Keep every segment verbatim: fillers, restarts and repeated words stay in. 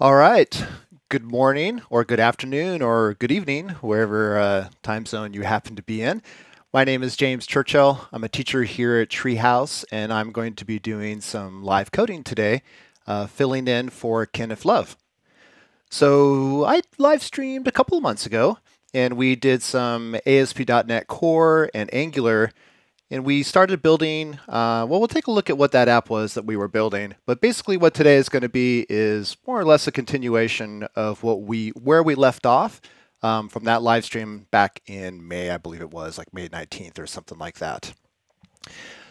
All right. Good morning or good afternoon or good evening, wherever uh, time zone you happen to be in. My name is James Churchill. I'm a teacher here at Treehouse, and I'm going to be doing some live coding today, uh, filling in for Kenneth Love. So I live streamed a couple of months ago, and we did some A S P dot NET Core and Angular, and we started building, uh, well, we'll take a look at what that app was that we were building. But basically what today is going to be is more or less a continuation of what we where we left off um, from that live stream back in May, I believe it was, like May nineteenth or something like that.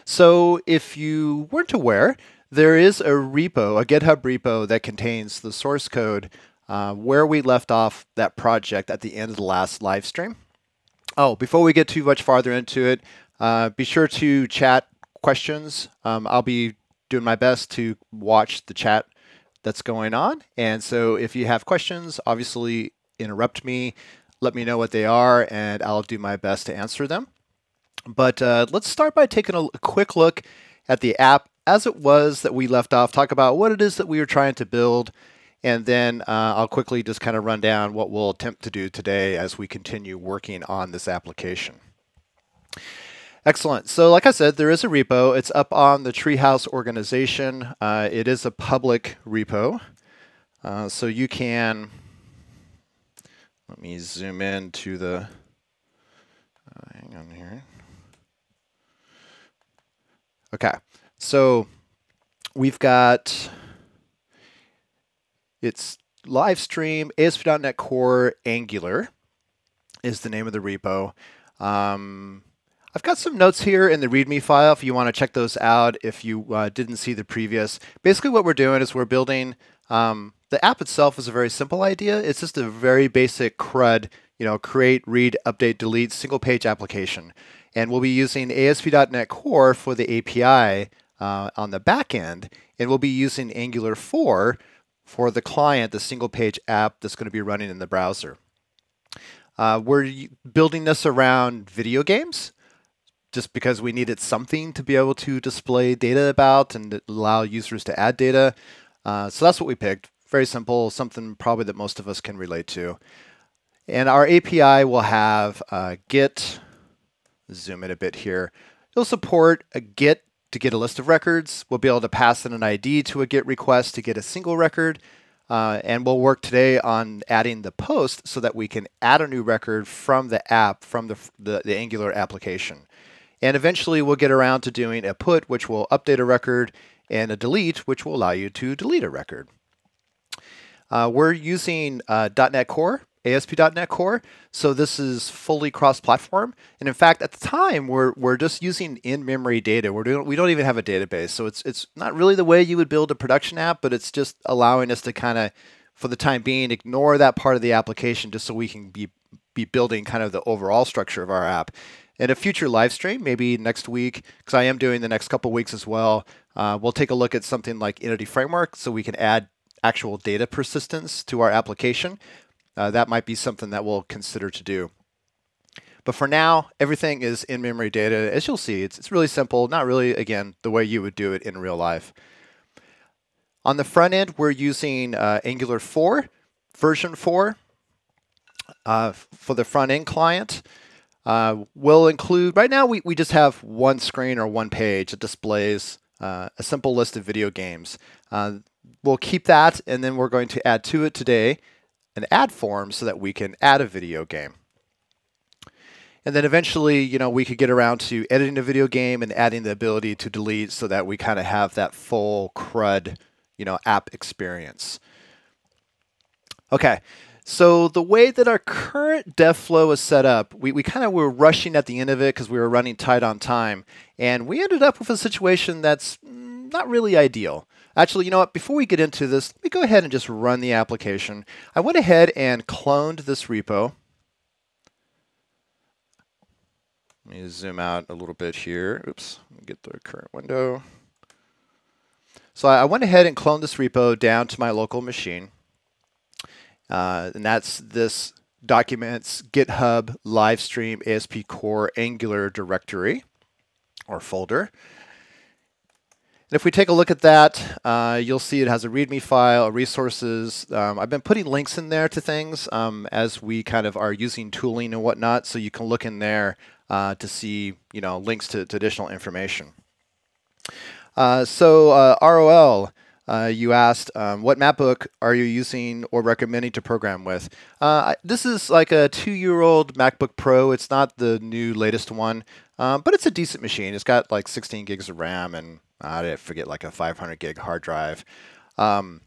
So if you weren't aware, there is a repo, a GitHub repo that contains the source code uh, where we left off that project at the end of the last live stream. Oh, before we get too much farther into it, Uh, be sure to chat questions. Um, I'll be doing my best to watch the chat that's going on. And so if you have questions, obviously interrupt me, let me know what they are, and I'll do my best to answer them. But uh, let's start by taking a, a quick look at the app as it was that we left off, talk about what it is that we were trying to build, and then uh, I'll quickly just kind of run down what we'll attempt to do today as we continue working on this application. Excellent. So like I said, there is a repo. It's up on the Treehouse organization. Uh, it is a public repo. Uh, so you can, let me zoom in to the, uh, hang on here. Okay. So we've got, it's live stream, A S P dot NET Core Angular is the name of the repo. Um, I've got some notes here in the README file if you want to check those out if you uh, didn't see the previous. Basically what we're doing is we're building, um, the app itself is a very simple idea. It's just a very basic CRUD, you know, create, read, update, delete, single page application. And we'll be using A S P dot NET Core for the A P I uh, on the back end. And we'll be using Angular four for the client, the single page app that's going to be running in the browser. Uh, we're building this around video games, just because we needed something to be able to display data about and allow users to add data. Uh, so that's what we picked. Very simple, something probably that most of us can relate to. And our A P I will have uh, Git, zoom in a bit here. It'll support a Git to get a list of records. We'll be able to pass in an I D to a Git request to get a single record. Uh, and we'll work today on adding the post so that we can add a new record from the app, from the, the, the Angular application. And eventually we'll get around to doing a put, which will update a record, and a delete, which will allow you to delete a record. Uh, we're using uh, .NET Core, A S P dot NET Core, so this is fully cross-platform. And in fact, at the time, we're, we're just using in-memory data. We're doing, we don't even have a database, so it's, it's not really the way you would build a production app, but it's just allowing us to kind of, for the time being, ignore that part of the application just so we can be, be building kind of the overall structure of our app. In a future live stream, maybe next week, because I am doing the next couple weeks as well, uh, we'll take a look at something like Entity Framework so we can add actual data persistence to our application. Uh, that might be something that we'll consider to do. But for now, everything is in-memory data. As you'll see, it's, it's really simple, not really, again, the way you would do it in real life. On the front end, we're using uh, Angular four, version four, uh, for the front-end client. Uh, we'll include, right now we, we just have one screen or one page that displays uh, a simple list of video games. Uh, we'll keep that, and then we're going to add to it today an add form so that we can add a video game. And then eventually, you know, we could get around to editing a video game and adding the ability to delete so that we kind of have that full CRUD, you know, app experience. Okay. So the way that our current dev flow is set up, we, we kind of were rushing at the end of it because we were running tight on time. And we ended up with a situation that's not really ideal. Actually, you know what? Before we get into this, let me go ahead and just run the application. I went ahead and cloned this repo. Let me zoom out a little bit here. Oops, let me get the current window. So I went ahead and cloned this repo down to my local machine. Uh, and that's this documents GitHub livestream A S P Core Angular directory or folder. And if we take a look at that, uh, you'll see it has a README file, resources. Um, I've been putting links in there to things um, as we kind of are using tooling and whatnot, so you can look in there uh, to see, you know, links to, to additional information. Uh, so uh, R O L, uh, you asked, um, what MacBook are you using or recommending to program with? Uh, I, this is like a two-year-old MacBook Pro. It's not the new latest one, um, but it's a decent machine. It's got like sixteen gigs of RAM and I forget, like a five hundred gig hard drive. Um,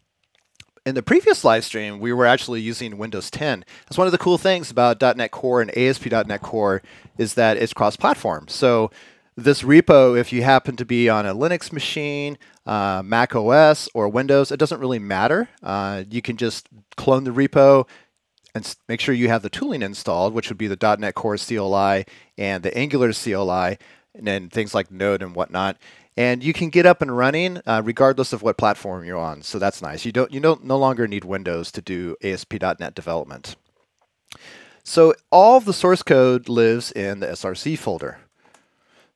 in the previous live stream, we were actually using Windows ten. That's one of the cool things about .NET Core and A S P dot NET Core is that it's cross-platform. So this repo, if you happen to be on a Linux machine, uh, Mac O S, or Windows, it doesn't really matter. Uh, you can just clone the repo and make sure you have the tooling installed, which would be the .NET Core C L I and the Angular C L I, and then things like Node and whatnot. And you can get up and running uh, regardless of what platform you're on. So that's nice. You don't you don't no longer need Windows to do A S P dot NET development. So all of the source code lives in the S R C folder.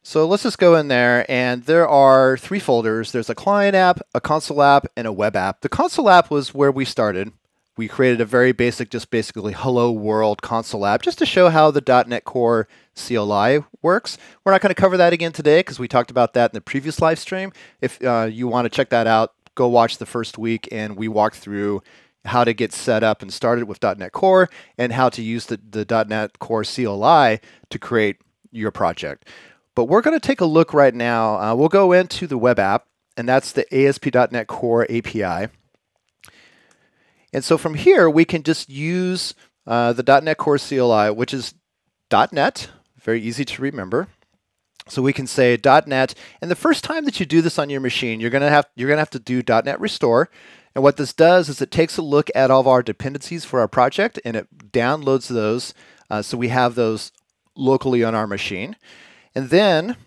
So let's just go in there, and there are three folders. There's a client app, a console app, and a web app. The console app was where we started. We created a very basic, just basically hello world console app just to show how the .NET Core C L I works. We're not going to cover that again today because we talked about that in the previous live stream. If uh, you want to check that out, go watch the first week, and we walked through how to get set up and started with .NET Core and how to use the, the .NET Core C L I to create your project. But we're going to take a look right now. Uh, we'll go into the web app, and that's the A S P dot NET Core A P I. And so from here, we can just use uh, the .NET Core C L I, which is .NET, very easy to remember. So we can say .NET, and the first time that you do this on your machine, you're gonna have you're gonna have to do .NET restore. And what this does is it takes a look at all of our dependencies for our project, and it downloads those, uh, so we have those locally on our machine. And then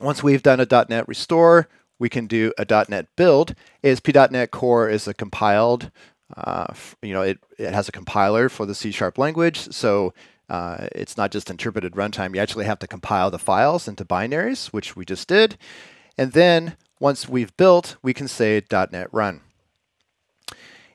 once we've done a .NET restore, we can do a .NET build. A S P dot NET Core is a compiled. Uh, you know, it, it has a compiler for the C# language, so uh, it's not just interpreted runtime. You actually have to compile the files into binaries, which we just did. And then once we've built, we can say .NET Run.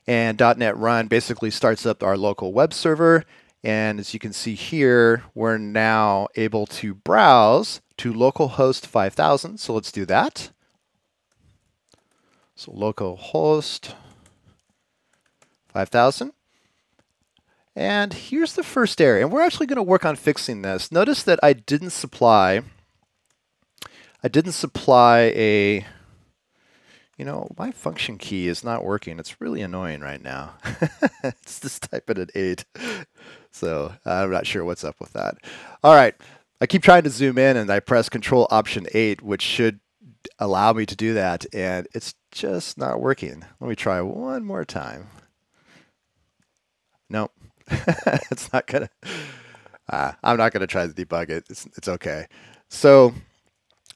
And .NET Run basically starts up our local web server. And as you can see here, we're now able to browse to localhost five thousand. So let's do that. So localhost five thousand. And here's the first error. And we're actually going to work on fixing this. Notice that I didn't supply, I didn't supply a, you know, my function key is not working. It's really annoying right now. It's just typing at eight. So I'm not sure what's up with that. All right. I keep trying to zoom in and I press Control Option eight, which should allow me to do that. And it's just not working. Let me try one more time. Nope, it's not gonna. Uh, I'm not gonna try to debug it. It's it's okay. So,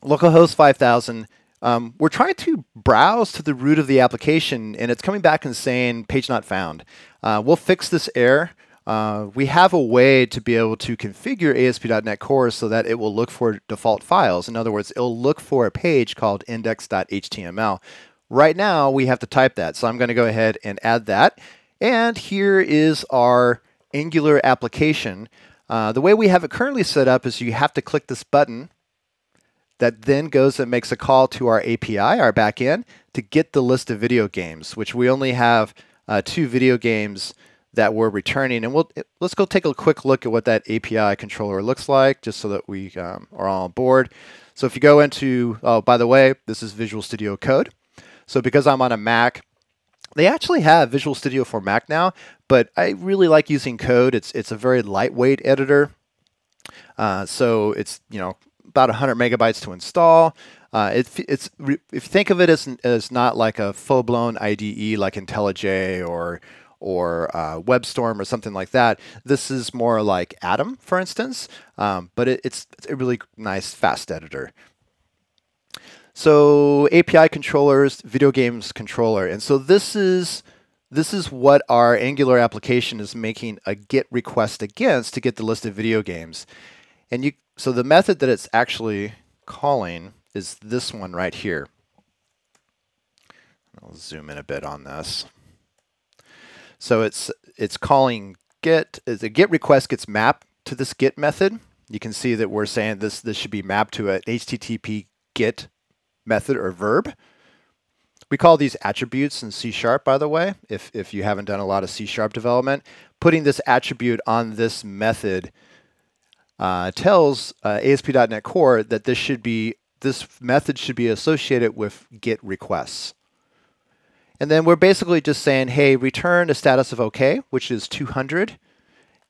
localhost five thousand. Um, we're trying to browse to the root of the application, and it's coming back and saying page not found. Uh, we'll fix this error. Uh, we have a way to be able to configure A S P dot NET Core so that it will look for default files. In other words, it'll look for a page called index dot H T M L. Right now, we have to type that, so I'm going to go ahead and add that. And here is our Angular application. Uh, the way we have it currently set up is you have to click this button that then goes and makes a call to our A P I, our backend, to get the list of video games, which we only have uh, two video games that we're returning. And we'll, let's go take a quick look at what that A P I controller looks like, just so that we um, are all on board. So if you go into, oh, by the way, this is Visual Studio Code. So because I'm on a Mac, they actually have Visual Studio for Mac now, but I really like using Code. It's it's a very lightweight editor, uh, so it's you know about one hundred megabytes to install. Uh, it, it's if you think of it as as not like a full blown I D E like IntelliJ or or uh, WebStorm or something like that. This is more like Atom, for instance, um, but it, it's, it's a really nice fast editor. So A P I controllers, video games controller. And so this is, this is what our Angular application is making a GET request against to get the list of video games. And you, so the method that it's actually calling is this one right here. I'll zoom in a bit on this. So it's it's calling get, the get request gets mapped to this get method. You can see that we're saying this, this should be mapped to an H T T P get method or verb. We call these attributes in C sharp, by the way, if, if you haven't done a lot of C sharp development. Putting this attribute on this method uh, tells uh, A S P dot NET Core that this should be, this method should be associated with GET requests. And then we're basically just saying, hey, return a status of OK, which is two hundred,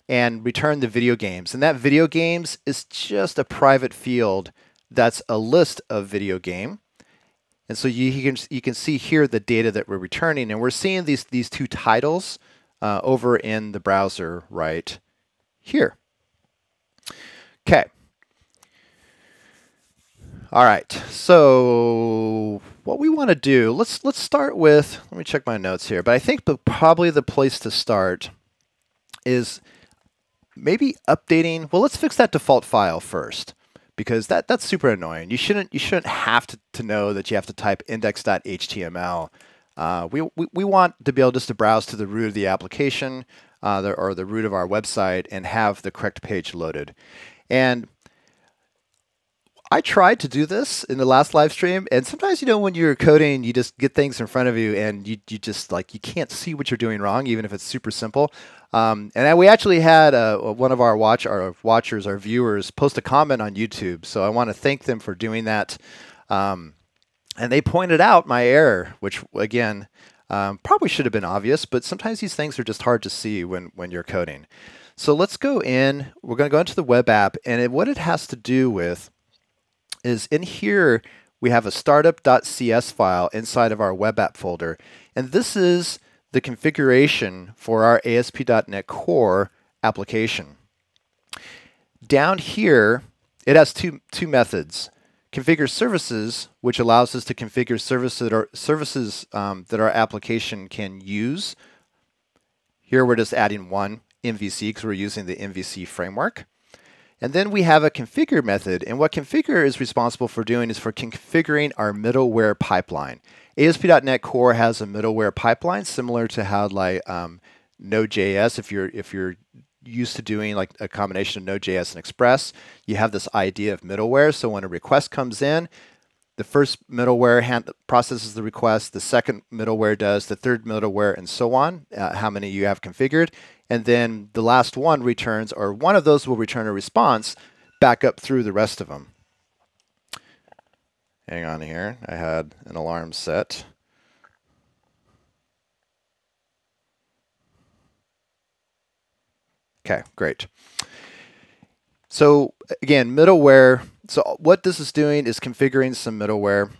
and return the video games. And that video games is just a private field that's a list of video game. And so you, you can you can see here the data that we're returning, and we're seeing these these two titles uh, over in the browser right here. Okay. All right. So what we want to do, let's let's start with. Let me check my notes here. But I think the, probably the place to start is maybe updating. Well, let's fix that default file first, because that, that's super annoying. You shouldn't, you shouldn't have to, to know that you have to type index dot H T M L. Uh, we, we, we want to be able just to browse to the root of the application uh, the, or the root of our website and have the correct page loaded. And I tried to do this in the last live stream, and sometimes, you know, when you're coding, you just get things in front of you and you, you just like, you can't see what you're doing wrong, even if it's super simple. Um, and I, we actually had uh, one of our watch, our watchers, our viewers, post a comment on YouTube. So I want to thank them for doing that. Um, and they pointed out my error, which again, um, probably should have been obvious, but sometimes these things are just hard to see when, when you're coding. So let's go in, we're going to go into the web app, and it, what it has to do with is in here, we have a startup dot C S file inside of our web app folder. And this is the configuration for our A S P dot NET Core application. Down here, it has two, two methods. Configure services, which allows us to configure services that our, services, um, that our application can use. Here we're just adding one M V C because we're using the M V C framework. And then we have a configure method. And what configure is responsible for doing is for configuring our middleware pipeline. A S P dot NET Core has a middleware pipeline similar to how like um, Node dot J S, if you're, if you're used to doing like a combination of Node dot J S and Express, you have this idea of middleware. So when a request comes in, the first middleware hand processes the request, the second middleware does, the third middleware, and so on, uh, how many you have configured. And then the last one returns, or one of those will return a response back up through the rest of them. Hang on here, I had an alarm set. Okay, great. So again, middleware. So what this is doing is configuring some middleware.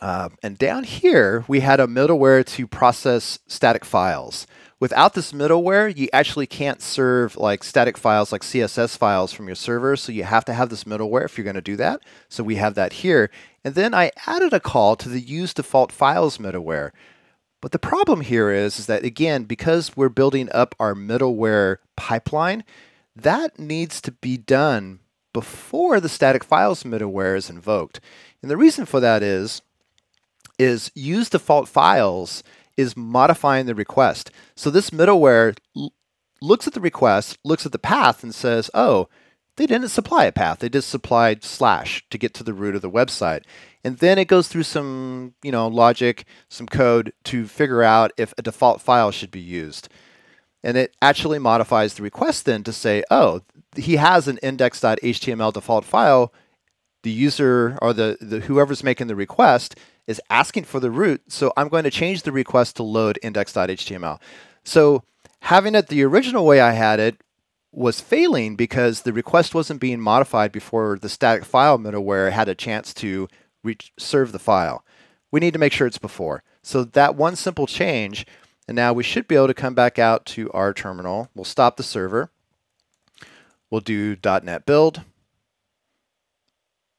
Uh, and down here, we had a middleware to process static files. Without this middleware, you actually can't serve like static files, like C S S files from your server. So you have to have this middleware if you're going to do that. So we have that here. And then I added a call to the use default files middleware. But the problem here is, is that, again, because we're building up our middleware pipeline, that needs to be done before the static files middleware is invoked. And the reason for that is, is use default files is modifying the request. So this middleware looks at the request, looks at the path, and says, oh, they didn't supply a path. They just supplied slash to get to the root of the website. And then it goes through some, you know, logic, some code to figure out if a default file should be used. And it actually modifies the request then to say, oh, he has an index dot H T M L default file. The user or the, the whoever's making the request is asking for the root, so I'm going to change the request to load index dot H T M L. So having it the original way I had it was failing because the request wasn't being modified before the static file middleware had a chance to reach, serve the file. We need to make sure it's before. So that one simple change, and now we should be able to come back out to our terminal. We'll stop the server. We'll do .NET build.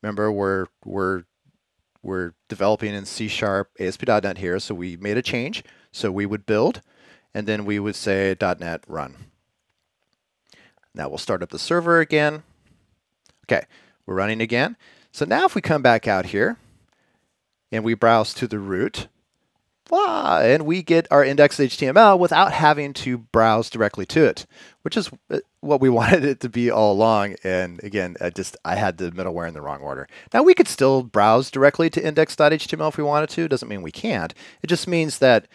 Remember, we're, we're, we're developing in C sharp A S P dot NET here, so we made a change. So we would build, and then we would say .NET run. Now we'll start up the server again. Okay, we're running again. So now if we come back out here, and we browse to the root, blah, and we get our index.html without having to browse directly to it, which is what we wanted it to be all along. And again, I just I had the middleware in the wrong order. Now we could still browse directly to index.html if we wanted to. It doesn't mean we can't. It just means that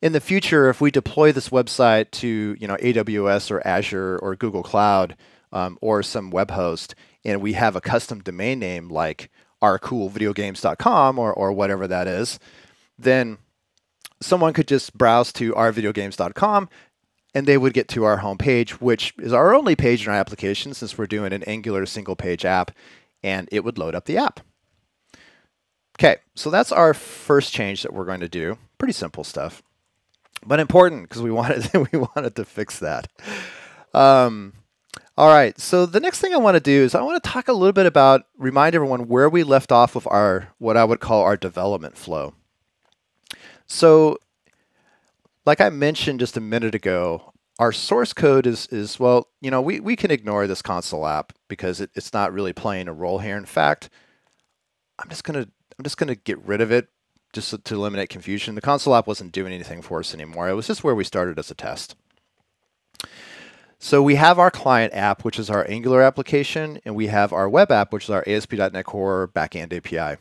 in the future, if we deploy this website to you know A W S or Azure or Google Cloud um, or some web host, and we have a custom domain name like our cool video games dot com or or whatever that is, then someone could just browse to our video games dot com and they would get to our home page, which is our only page in our application since we're doing an Angular single page app, and it would load up the app. Okay, so that's our first change that we're going to do. Pretty simple stuff, but important because we wanted we wanted to fix that. Um, all right, so the next thing I want to do is I want to talk a little bit about, remind everyone where we left off with our, what I would call our development flow. So like I mentioned just a minute ago, our source code is, is well, you know, we, we can ignore this console app because it, it's not really playing a role here. In fact, I'm just going to I'm just going to get rid of it just to, to eliminate confusion. The console app wasn't doing anything for us anymore. It was just where we started as a test. So we have our client app, which is our Angular application, and we have our web app, which is our A S P dot NET Core backend A P I.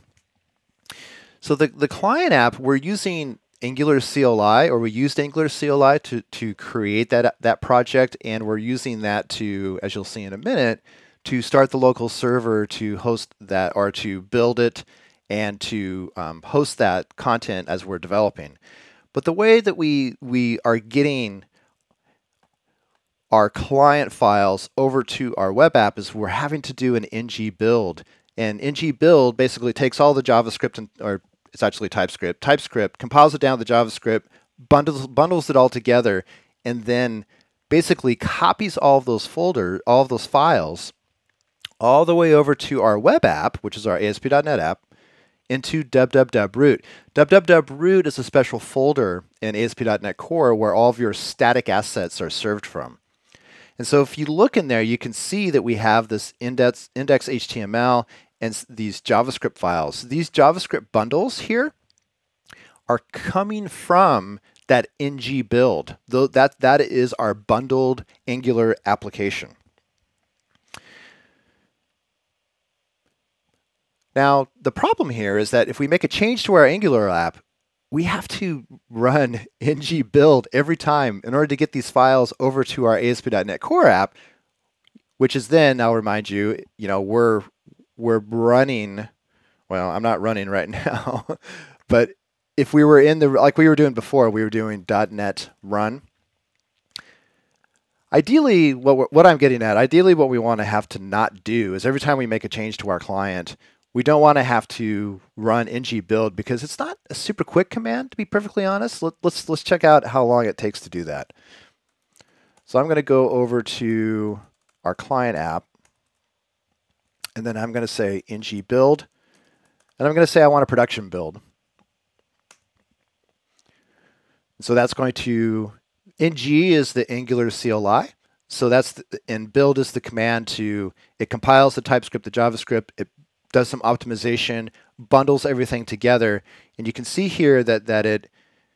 So the, the client app, we're using Angular C L I, or we used Angular C L I to, to create that, that project, and we're using that to, as you'll see in a minute, to start the local server to host that, or to build it and to um, host that content as we're developing. But the way that we, we are getting our client files over to our web app is we're having to do an ng build. And ng build basically takes all the JavaScript, and, or it's actually TypeScript, TypeScript, compiles it down to the JavaScript, bundles, bundles it all together, and then basically copies all of those folder, all of those files all the way over to our web app, which is our A S P dot NET app, into www root. www root is a special folder in A S P dot NET Core where all of your static assets are served from. And so if you look in there, you can see that we have this index, index H T M L and these JavaScript files. These JavaScript bundles here are coming from that ng build. Though that, that is our bundled Angular application. Now, the problem here is that if we make a change to our Angular app, we have to run ng build every time in order to get these files over to our A S P dot NET Core app, which is then, I'll remind you, you know, we're we're running, well, I'm not running right now, but if we were in the, like we were doing before, we were doing .NET run. Ideally, what, what I'm getting at, ideally what we want to have to not do is every time we make a change to our client, we don't want to have to run ng build because it's not a super quick command, to be perfectly honest. Let, let's, let's check out how long it takes to do that. So I'm going to go over to our client app, and then I'm going to say ng build, and I'm going to say I want a production build. So that's going to, ng is the Angular C L I. So that's, the, and build is the command to, it compiles the TypeScript, the JavaScript, it does some optimization, bundles everything together. And you can see here that, that it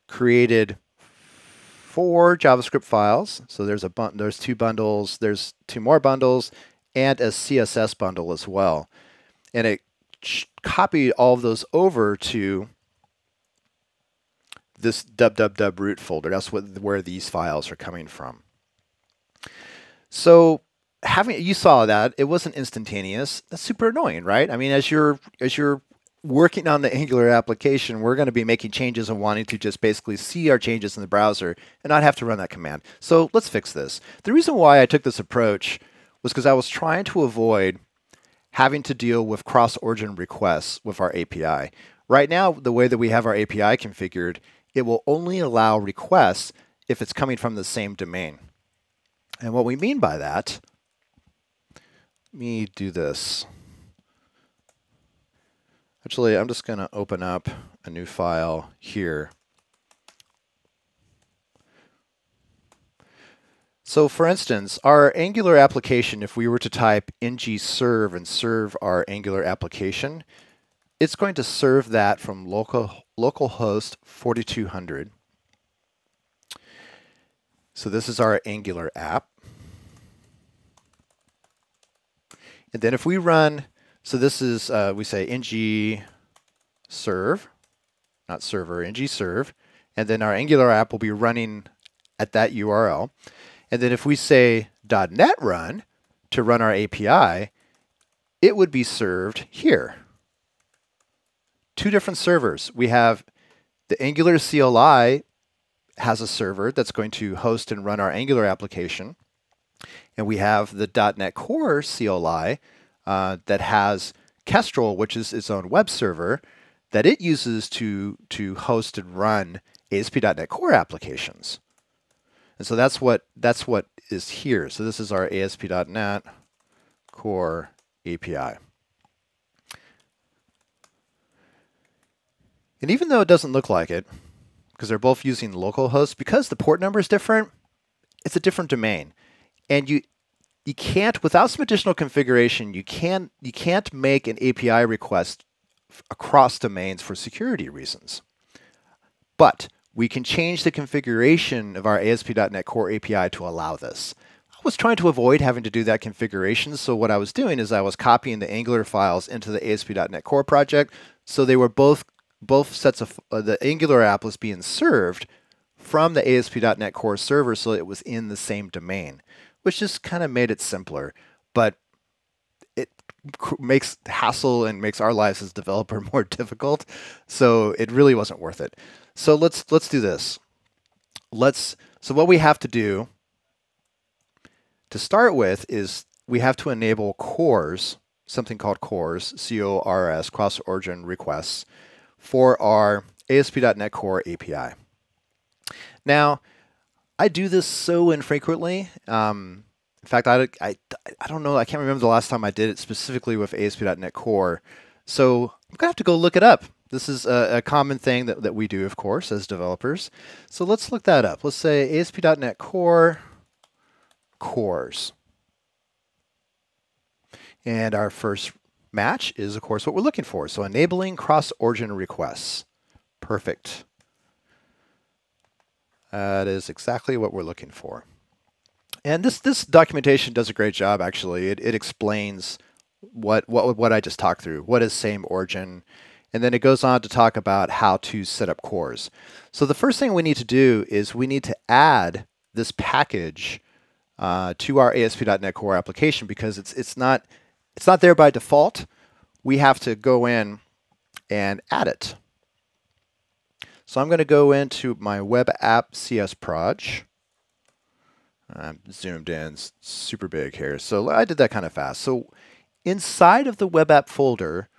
created four JavaScript files. So there's, a bun there's two bundles, there's two more bundles, and a C S S bundle as well. And it copied all of those over to this www root folder. That's what, where these files are coming from. So having, you saw that it wasn't instantaneous. That's super annoying, right? I mean, as you're as you're working on the Angular application, we're going to be making changes and wanting to just basically see our changes in the browser and not have to run that command. So let's fix this. The reason why I took this approach was because I was trying to avoid having to deal with cross-origin requests with our A P I. Right now, the way that we have our A P I configured, it will only allow requests if it's coming from the same domain. And what we mean by that, let me do this. Actually, I'm just going to open up a new file here. So for instance, our Angular application, if we were to type ng serve and serve our Angular application, it's going to serve that from local localhost forty-two hundred. So this is our Angular app. And then if we run, so this is, uh, we say ng serve, not server, ng serve, and then our Angular app will be running at that U R L. And then if we say .NET run to run our A P I, it would be served here. Two different servers. We have the Angular C L I has a server that's going to host and run our Angular application. And we have the .NET Core C L I uh, that has Kestrel, which is its own web server, that it uses to, to host and run A S P dot NET Core applications. And so that's what, that's what is here. So this is our A S P dot NET Core A P I. And even though it doesn't look like it, because they're both using localhost, because the port number is different, it's a different domain. And you you can't, without some additional configuration, you can you can't make an A P I request across domains for security reasons. But we can change the configuration of our A S P dot NET Core A P I to allow this. I was trying to avoid having to do that configuration, so what I was doing is I was copying the Angular files into the A S P dot NET Core project, so they were both both sets of uh, the Angular app was being served from the A S P dot NET Core server, so it was in the same domain, which just kind of made it simpler, but it makes hassle and makes our lives as developer more difficult. So it really wasn't worth it. So let's let's do this. Let's so what we have to do to start with is we have to enable C O R S, something called C O R S, C O R S, cross origin requests, for our A S P dot NET Core A P I. Now, I do this so infrequently. Um, in fact, I, I, I don't know, I can't remember the last time I did it specifically with A S P dot NET Core. So I'm gonna have to go look it up. This is a, a common thing that, that we do, of course, as developers. So let's look that up. Let's say A S P dot NET Core cores. And our first match is, of course, what we're looking for. So enabling cross-origin requests. Perfect. That is exactly what we're looking for. And this this documentation does a great job, actually. It, it explains what, what, what I just talked through. What is same origin? And then it goes on to talk about how to set up cores. So the first thing we need to do is we need to add this package uh, to our A S P dot NET Core application, because it's, it's, not, it's not there by default. We have to go in and add it. So I'm going to go into my web app C S proj. I'm zoomed in super big here. So I did that kind of fast. So inside of the web app folder,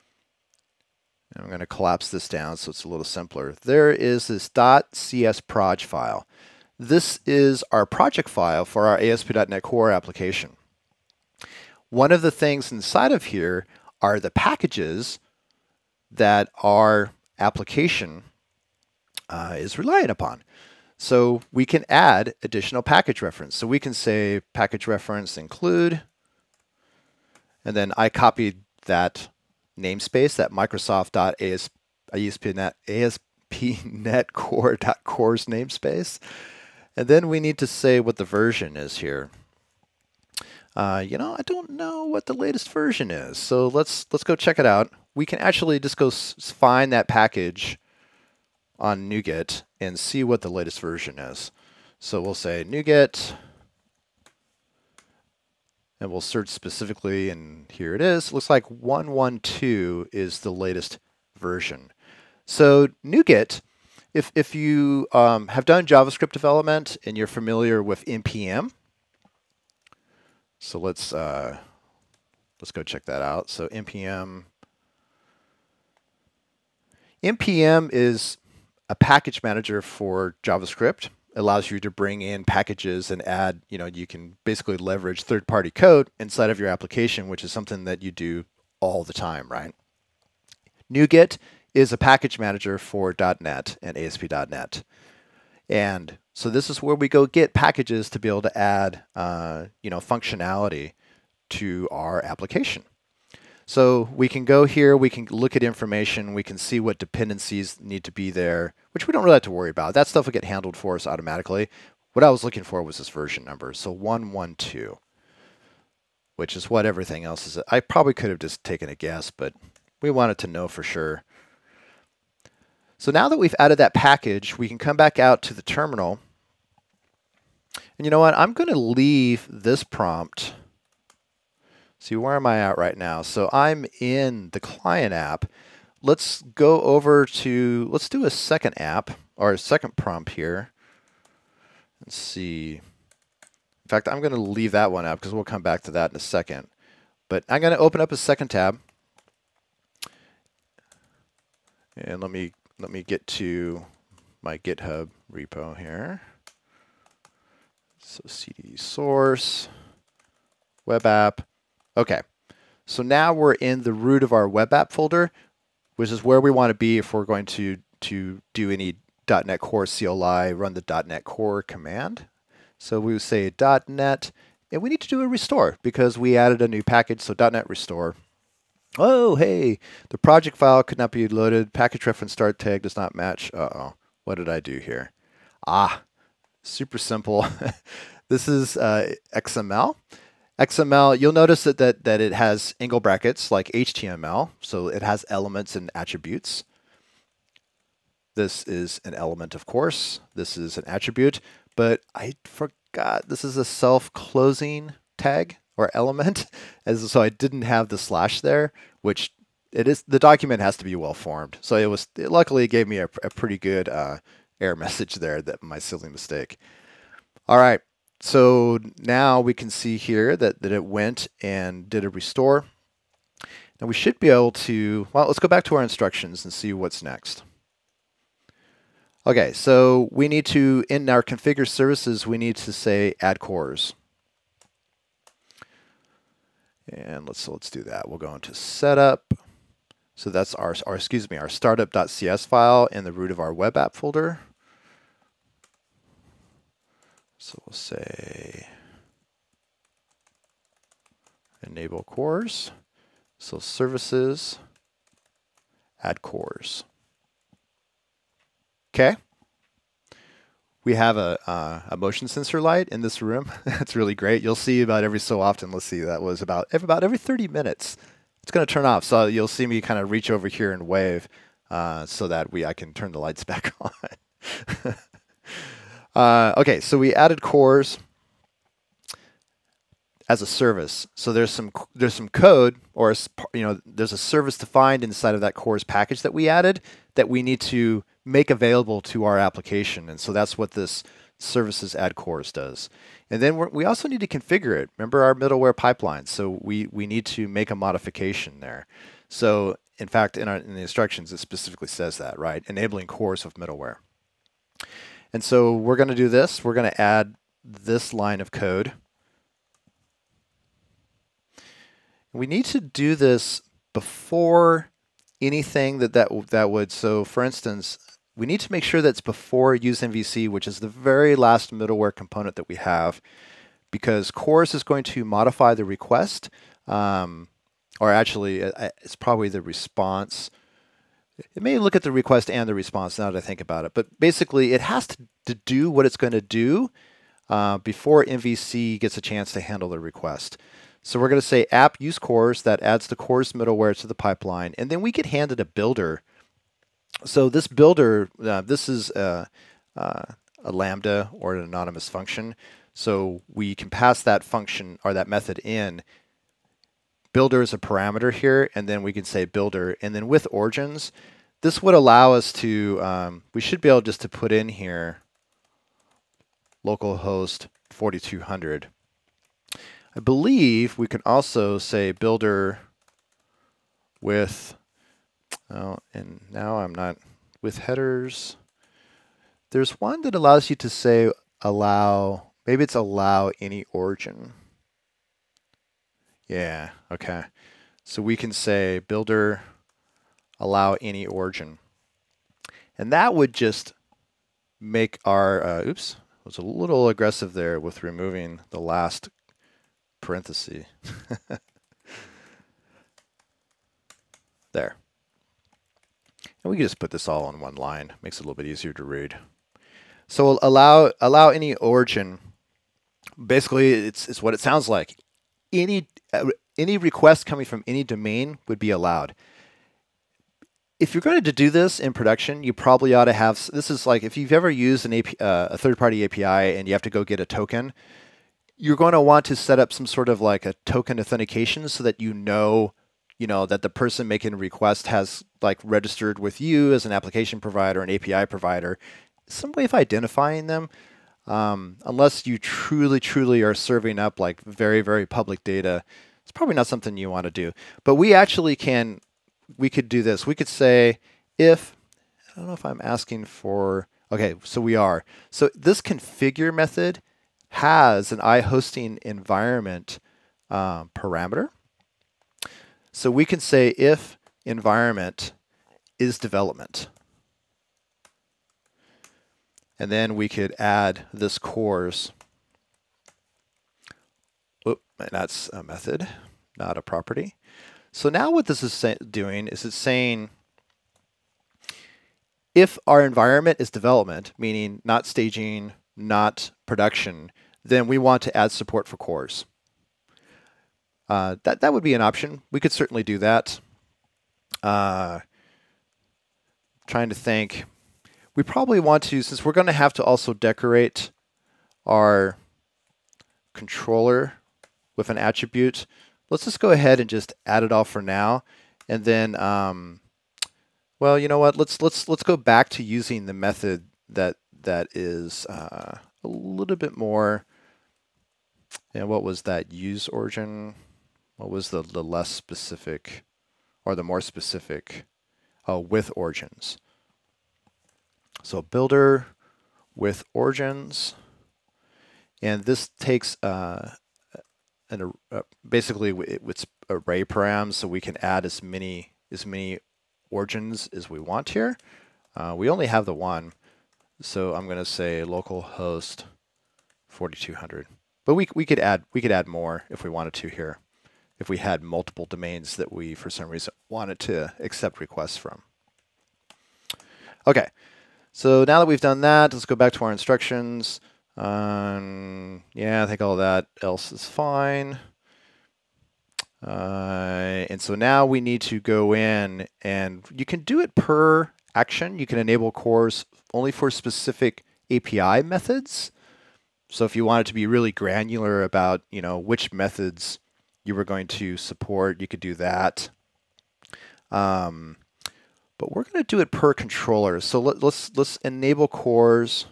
I'm going to collapse this down so it's a little simpler. There is this .csproj file. This is our project file for our A S P dot NET Core application. One of the things inside of here are the packages that our application Uh, is relying upon. So we can add additional package reference. So we can say package reference include, and then I copied that namespace, that Microsoft dot A S P dot net core dot cores namespace. And then we need to say what the version is here. Uh, you know, I don't know what the latest version is. So let's, let's go check it out. We can actually just go s find that package on NuGet and see what the latest version is. So we'll say NuGet, and we'll search specifically, and here it is. It looks like one point one point two is the latest version. So NuGet, if, if you um, have done JavaScript development and you're familiar with N P M, so let's, uh, let's go check that out. So N P M, N P M is a package manager for JavaScript. Allows you to bring in packages and add, you know, you can basically leverage third-party code inside of your application, which is something that you do all the time, right? NuGet is a package manager for .NET and A S P dot NET. And so this is where we go get packages to be able to add, uh, you know, functionality to our application. So we can go here, we can look at information, we can see what dependencies need to be there, which we don't really have to worry about. That stuff will get handled for us automatically. What I was looking for was this version number, so one one two, which is what everything else is. I probably could have just taken a guess, but we wanted to know for sure. So now that we've added that package, we can come back out to the terminal. And you know what? I'm going to leave this prompt. See, where am I at right now? So I'm in the client app. Let's go over to, let's do a second app or a second prompt here. Let's see. In fact, I'm going to leave that one up because we'll come back to that in a second. But I'm going to open up a second tab. And let me let me get to my GitHub repo here. So C D source, web app. Okay, so now we're in the root of our web app folder, which is where we want to be if we're going to, to do any .NET Core C L I, run the .NET Core command. So we would say .NET, and we need to do a restore because we added a new package, so .NET restore. Oh, hey, the project file could not be loaded. Package reference start tag does not match. Uh-oh, what did I do here? Ah, super simple. This is uh, X M L. X M L, you'll notice that, that, that it has angle brackets like H T M L, so it has elements and attributes. This is an element, of course. This is an attribute, but I forgot this is a self-closing tag or element, as so I didn't have the slash there, which it is. The document has to be well-formed. So it was, it luckily gave me a, a pretty good uh, error message there, that my silly mistake. All right. So now we can see here that, that it went and did a restore. Now we should be able to, well, let's go back to our instructions and see what's next. Okay, so we need to, in our configure services, we need to say add cores. And let's, so let's do that. We'll go into setup. So that's our, our excuse me, our startup.cs file in the root of our web app folder. So we'll say enable cores, so services, add cores. Okay. We have a, uh, a motion sensor light in this room. That's really great. You'll see about every so often. Let's see, that was about, about every thirty minutes. It's going to turn off. So you'll see me kind of reach over here and wave uh, so that we I can turn the lights back on. Uh, okay, so we added cores as a service. So there's some there's some code, or a, you know, there's a service defined inside of that cores package that we added that we need to make available to our application, and so that's what this services add cores does. And then we're, we also need to configure it. Remember our middleware pipeline. So we we need to make a modification there. So in fact, in, our, in the instructions, it specifically says that, right? Enabling cores of middleware. And so we're going to do this. We're going to add this line of code. We need to do this before anything that, that, that would, so for instance, we need to make sure that's before use M V C, which is the very last middleware component that we have, because CORS is going to modify the request, um, or actually it's probably the response. It may look at the request and the response now that I think about it, but basically it has to, to do what it's going to do uh, before M V C gets a chance to handle the request. So we're going to say app use cores, that adds the cores middleware to the pipeline, and then we get handed a builder. So this builder, uh, this is a, uh, a lambda or an anonymous function. So we can pass that function or that method in. Builder is a parameter here, and then we can say builder, and then with origins, this would allow us to, um, we should be able just to put in here localhost forty-two hundred. I believe we can also say builder with, oh, and now I'm not, with headers. There's one that allows you to say allow, maybe it's allow any origin. Yeah, okay. So we can say builder allow any origin. And that would just make our, uh, oops, was a little aggressive there with removing the last parenthesis. There. And we can just put this all on one line. Makes it a little bit easier to read. So we'll allow allow any origin. Basically, it's it's what it sounds like. Any uh, any request coming from any domain would be allowed. If you're going to do this in production, you probably ought to have, this is like if you've ever used an A P I, uh, a third-party A P I and you have to go get a token, you're going to want to set up some sort of like a token authentication so that you know, you know, that the person making a request has like registered with you as an application provider, an A P I provider, some way of identifying them, um, unless you truly, truly are serving up like very, very public data. It's probably not something you want to do, but we actually can, we could do this. We could say if, I don't know if I'm asking for, okay, so we are. So this configure method has an iHosting environment um, parameter. So we can say if environment is development. And then we could add this CORS. Oop, and that's a method, not a property. So now what this is doing is it's saying if our environment is development, meaning not staging, not production, then we want to add support for CORS. Uh, that, that would be an option. We could certainly do that. Uh, trying to think. We probably want to, since we're going to have to also decorate our controller with an attribute, let's just go ahead and just add it all for now, and then, um, well, you know what? Let's let's let's go back to using the method that that is uh, a little bit more. And what was that? Use origin? What was the the less specific, or the more specific, uh, with origins? So builder with origins, and this takes uh. And uh, basically, it's array params, so we can add as many as many origins as we want here. Uh, we only have the one, so I'm going to say localhost forty-two hundred. But we we could add we could add more if we wanted to here, if we had multiple domains that we for some reason wanted to accept requests from. Okay, so now that we've done that, let's go back to our instructions. Um, yeah, I think all that else is fine. Uh, and so now we need to go in, and you can do it per action. You can enable CORS only for specific A P I methods. So if you wanted to be really granular about, you know, which methods you were going to support, you could do that. Um, but we're going to do it per controller. So let, let's, let's enable CORS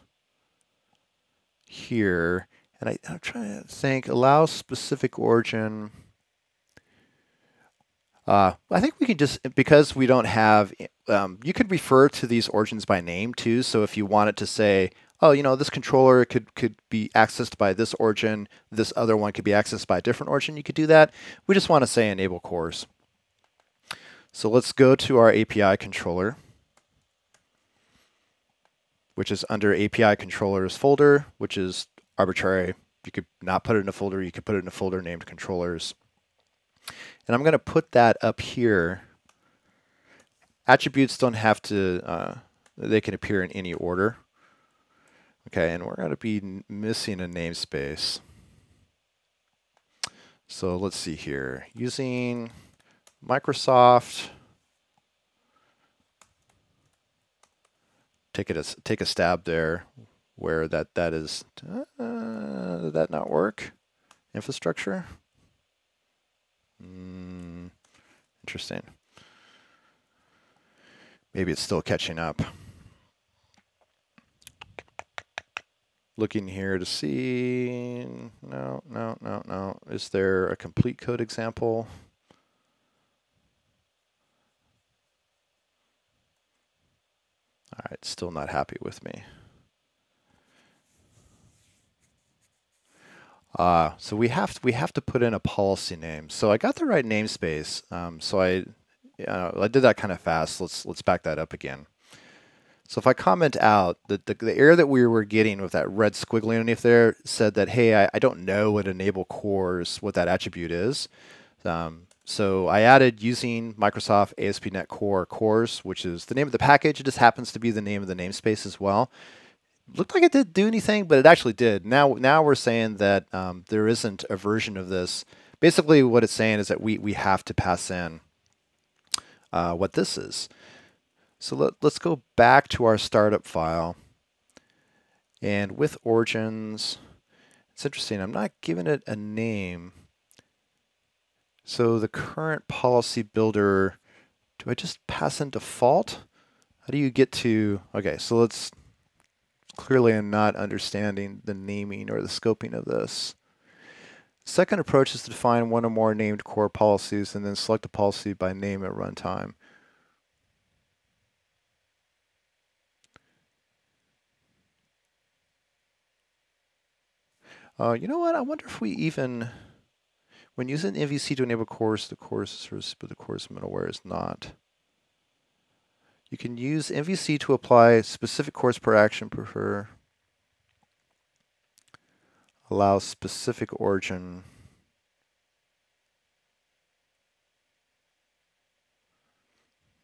here, and I, I'm trying to think, allow specific origin. Uh, I think we can just, because we don't have, um, you could refer to these origins by name too. So if you wanted to say, oh, you know, this controller could, could be accessed by this origin, this other one could be accessed by a different origin, you could do that. We just want to say enable CORS. So let's go to our A P I controller, which is under A P I controllers folder, which is arbitrary. You could not put it in a folder. You could put it in a folder named controllers. And I'm going to put that up here. Attributes don't have to, uh, they can appear in any order. Okay, and we're going to be missing a namespace. So let's see here. Using Microsoft. Take it as take a stab there, where that that is. Uh, did that not work? Infrastructure. Mm, interesting. Maybe it's still catching up. Looking here to see. No, no, no, no. Is there a complete code example? All right, still not happy with me. Uh, so we have to, we have to put in a policy name. So I got the right namespace. Um, so I uh, I did that kind of fast. Let's let's back that up again. So if I comment out, the, the the error that we were getting with that red squiggly underneath there said that hey, I, I don't know what enable CORS, what that attribute is. Um, So I added using Microsoft A S P dot NET Core C O R S, which is the name of the package. It just happens to be the name of the namespace as well. Looked like it didn't do anything, but it actually did. Now, now we're saying that um, there isn't a version of this. Basically, what it's saying is that we, we have to pass in uh, what this is. So let, let's go back to our startup file. And with origins, it's interesting. I'm not giving it a name. So the current policy builder, do I just pass in default? How do you get to, okay, so let's, clearly I'm not understanding the naming or the scoping of this. Second approach is to define one or more named core policies and then select a policy by name at runtime. Uh, you know what, I wonder if we even, when using M V C to enable C O R S, the C O R S is service, but the C O R S middleware is not. You can use M V C to apply specific C O R S per action, prefer, allow specific origin.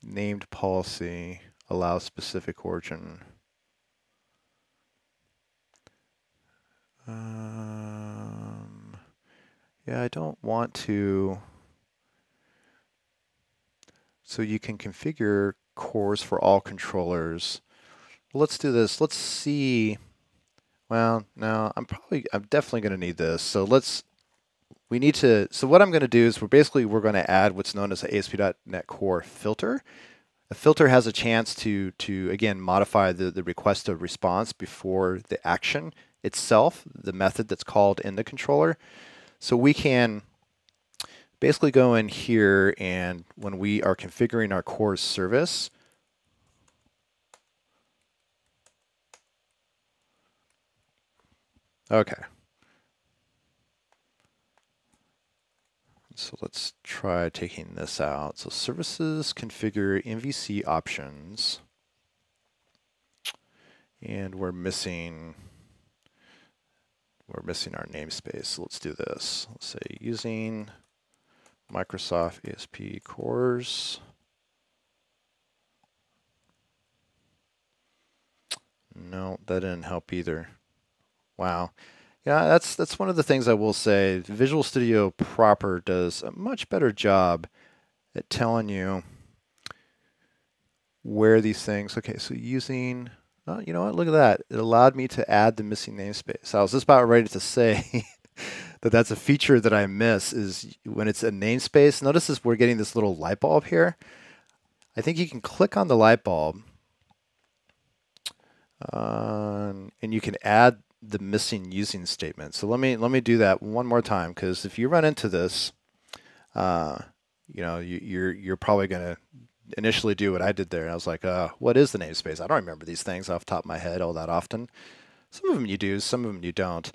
Named policy, allow specific origin. Um, Yeah, I don't want to. So you can configure C O R S for all controllers. Let's do this. Let's see. Well, no, I'm probably, I'm definitely going to need this. So let's, we need to, so what I'm going to do is we're basically, we're going to add what's known as an A S P dot NET Core filter. A filter has a chance to, to again, modify the, the request of response before the action itself, the method that's called in the controller. So we can basically go in here, and when we are configuring our C O R S service, okay. So let's try taking this out. So services, configure M V C options, and we're missing. We're missing our namespace, so let's do this. Let's say using Microsoft A S P C O R S. No, that didn't help either. Wow. Yeah, that's that's one of the things I will say. Visual Studio proper does a much better job at telling you where these things, okay, so using, oh, you know what? Look at that. It allowed me to add the missing namespace. I was just about ready to say that that's a feature that I miss is when it's a namespace. Notice this, we're getting this little light bulb here. I think you can click on the light bulb um, and you can add the missing using statement. So let me let me do that one more time, because if you run into this, uh, you know, you, you're you're probably going to initially do what I did there. And I was like, uh, what is the namespace? I don't remember these things off the top of my head all that often. Some of them you do, some of them you don't.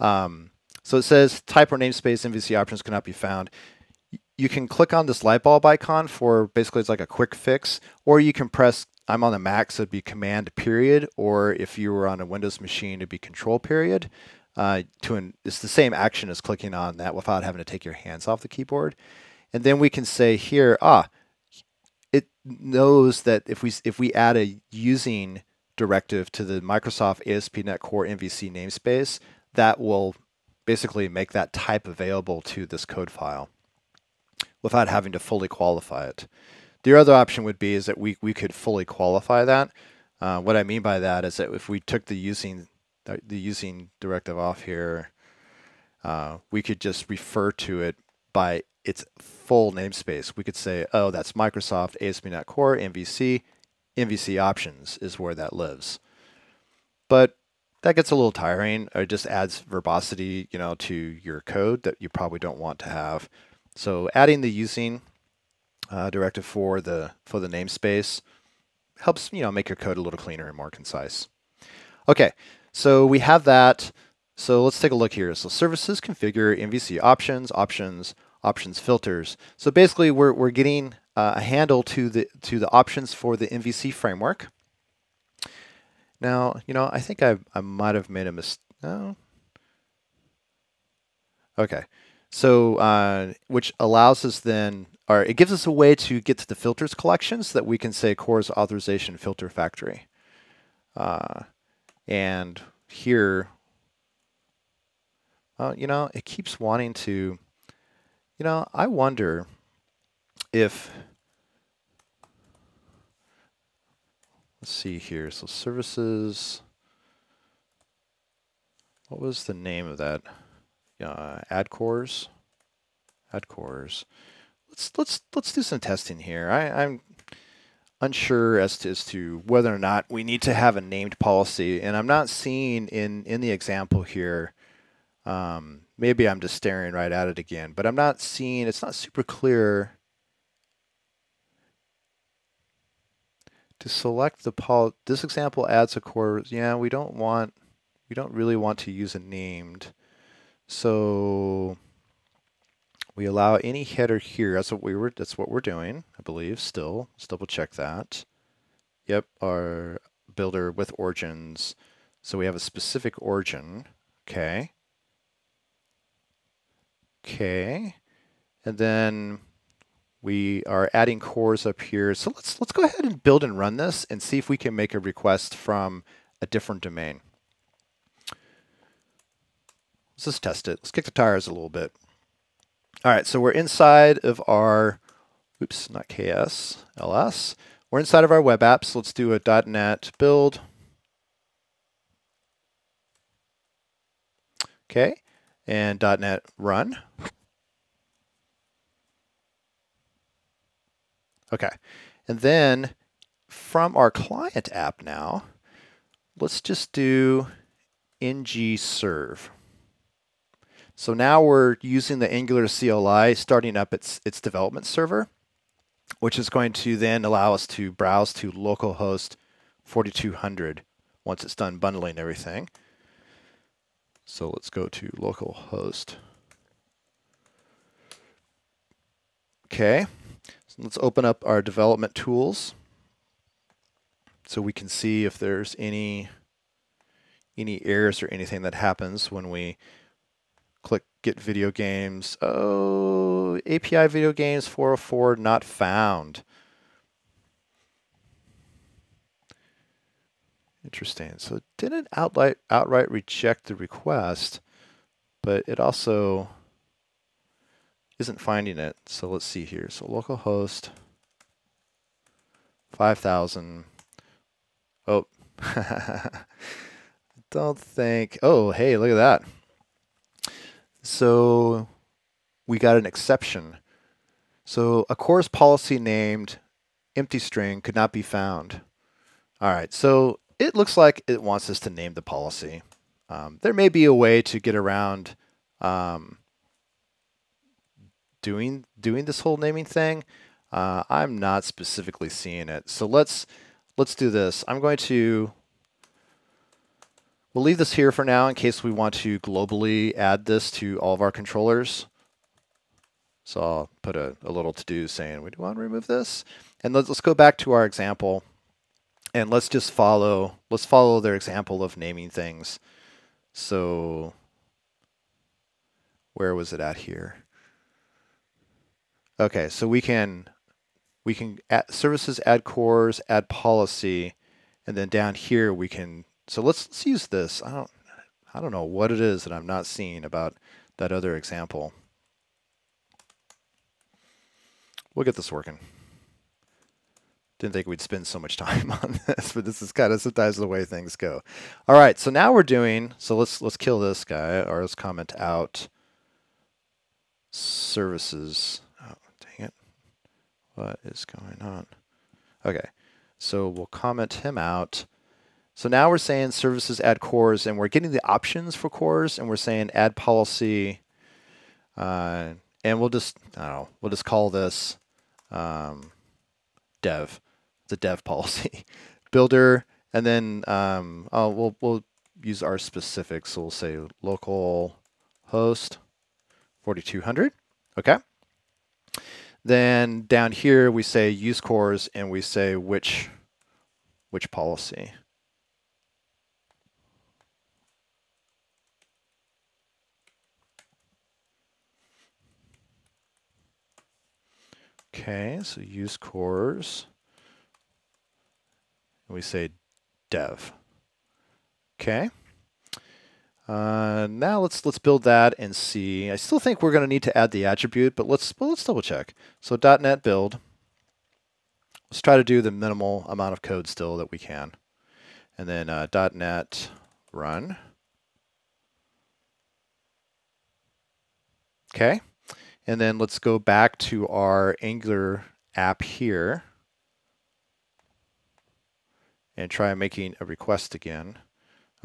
Um, so it says type or namespace M V C options cannot be found. You can click on this light bulb icon for basically it's like a quick fix, or you can press, I'm on the Mac, so it'd be command period, or if you were on a Windows machine, it'd be control period. Uh, to an, it's the same action as clicking on that without having to take your hands off the keyboard. And then we can say here, ah, it knows that if we if we add a using directive to the Microsoft A S P dot NET Core M V C namespace, that will basically make that type available to this code file without having to fully qualify it. The other option would be is that we, we could fully qualify that. Uh, what I mean by that is that if we took the using, the using directive off here, uh, we could just refer to it by its full namespace. We could say, oh, that's Microsoft A S P dot NET Core M V C. M V C options is where that lives. But that gets a little tiring. It just adds verbosity, you know, to your code that you probably don't want to have. So adding the using uh, directive for the for the namespace helps, you know, make your code a little cleaner and more concise. Okay, so we have that. So let's take a look here. So services, configure M V C options, options. Options filters. So basically, we're we're getting uh, a handle to the to the options for the M V C framework. Now, you know, I think I I might have made a mistake. No. Okay, So, uh, which allows us then, or it gives us a way to get to the filters collection so that we can say CORS authorization filter factory. Uh, and here, uh, you know, it keeps wanting to, you know, I wonder if, let's see here, so services, what was the name of that? Uh, add cores, add cores. Let's let's let's do some testing here. I, I'm unsure as to as to whether or not we need to have a named policy, and I'm not seeing in in the example here. Um, maybe I'm just staring right at it again, but I'm not seeing. It's not super clear to select the pol. This example adds a core. Yeah, we don't want. We don't really want to use a named. So we allow any header here. That's what we were. That's what we're doing, I believe. Still, let's double check that. Yep, our builder with origins. So we have a specific origin. Okay. Okay, and then we are adding cores up here. So let's let's go ahead and build and run this and see if we can make a request from a different domain. Let's just test it. Let's kick the tires a little bit. All right, so we're inside of our, oops, not K S, L S. We're inside of our web apps. Let's do a .NET build. Okay, and .NET run. Okay, and then from our client app now, let's just do ng serve. So now we're using the Angular C L I starting up its, its development server, which is going to then allow us to browse to localhost forty-two hundred once it's done bundling everything. So let's go to localhost. Okay, so let's open up our development tools so we can see if there's any, any errors or anything that happens when we click get video games. Oh, A P I video games four oh four not found. Interesting. So it didn't outright, outright reject the request, but it also isn't finding it. So let's see here. So localhost five thousand. Oh, I don't think. Oh, hey, look at that. So we got an exception. So a CORS policy named empty string could not be found. All right, so it looks like it wants us to name the policy. Um, there may be a way to get around um, doing doing this whole naming thing. Uh, I'm not specifically seeing it. So let's let's do this. I'm going to. We'll leave this here for now in case we want to globally add this to all of our controllers. So I'll put a, a little to-do saying we do want to remove this. And let's, let's go back to our example and let's just follow, let's follow their example of naming things. So where was it at here? Okay, so we can, we can add services, add cores, add policy, and then down here we can. So let's, let's use this. I don't, I don't know what it is that I'm not seeing about that other example. We'll get this working. Didn't think we'd spend so much time on this, but this is kind of sometimes the way things go. All right, so now we're doing. So let's let's kill this guy or let's comment out services. Oh, dang it! What is going on? Okay, so we'll comment him out. So now we're saying services add cores, and we're getting the options for cores, and we're saying add policy, uh, and we'll just I don't know, we'll just call this um, dev, the dev policy builder, and then um, oh, we'll we'll use our specifics. So we'll say local host forty-two hundred. Okay. Then down here we say use cores, and we say which which policy. Okay, so use cores. We say dev. Okay. Uh, now let's let's build that and see. I still think we're going to need to add the attribute, but let's well, let's double check. So .dot net build. Let's try to do the minimal amount of code still that we can, and then uh, .dot net run. Okay, and then let's go back to our Angular app here and try making a request again.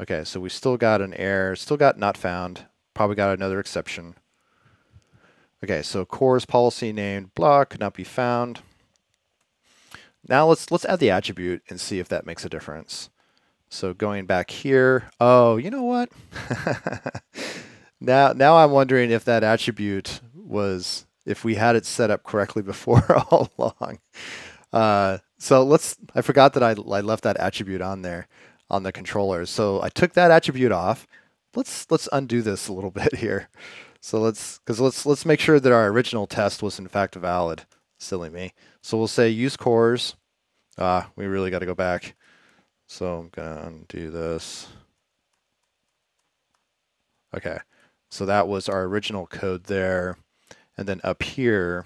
Okay, so we still got an error, still got not found, probably got another exception. Okay, so cores policy named block could not be found. Now let's let's add the attribute and see if that makes a difference. So going back here, oh, you know what? now now I'm wondering if that attribute was, if we had it set up correctly before all along. Uh, so let's, I forgot that I, I left that attribute on there. On the controller. So I took that attribute off. Let's let's undo this a little bit here. So let's because let's let's make sure that our original test was in fact valid. Silly me. So we'll say use cores. Ah, we really got to go back. So I'm gonna undo this. Okay. So that was our original code there. And then up here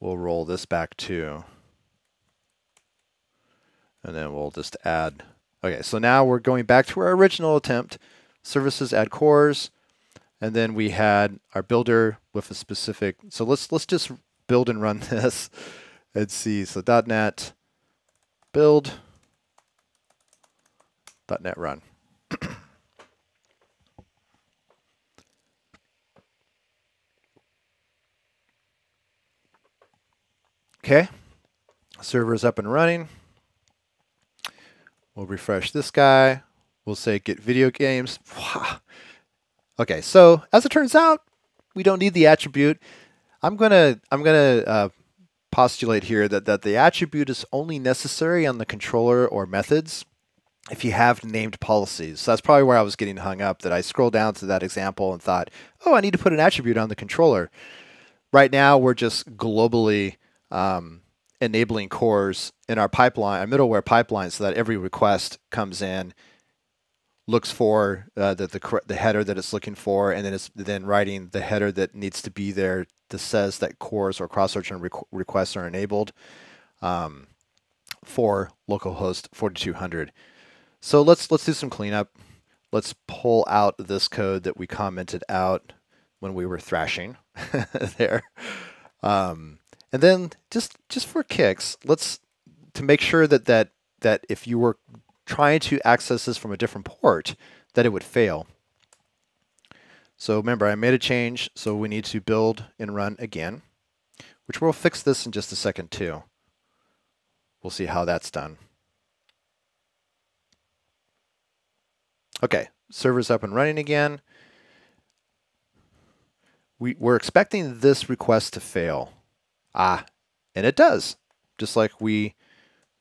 we'll roll this back too. And then we'll just add. Okay, so now we're going back to our original attempt. Services add cores, and then we had our builder with a specific. So let's let's just build and run this and see. So .dot net build .dot net run. Okay, server's up and running. We'll refresh this guy. We'll say get video games. Wow. Okay, so as it turns out, we don't need the attribute. I'm gonna I'm gonna uh, postulate here that that the attribute is only necessary on the controller or methods if you have named policies. So that's probably where I was getting hung up. That I scrolled down to that example and thought, oh, I need to put an attribute on the controller. Right now, we're just globally. Um, enabling cores in our pipeline, our middleware pipeline, so that every request comes in, looks for uh, the, the the header that it's looking for, and then it's then writing the header that needs to be there that says that cores or cross-origin requ requests are enabled um, for localhost forty-two hundred. So let's let's do some cleanup. Let's pull out this code that we commented out when we were thrashing there. Um, And then just just for kicks, let's to make sure that that that if you were trying to access this from a different port, that it would fail. So remember, I made a change, so we need to build and run again, which we'll fix this in just a second too. We'll see how that's done. Okay, server's up and running again. We we're expecting this request to fail. Ah, and it does, just like we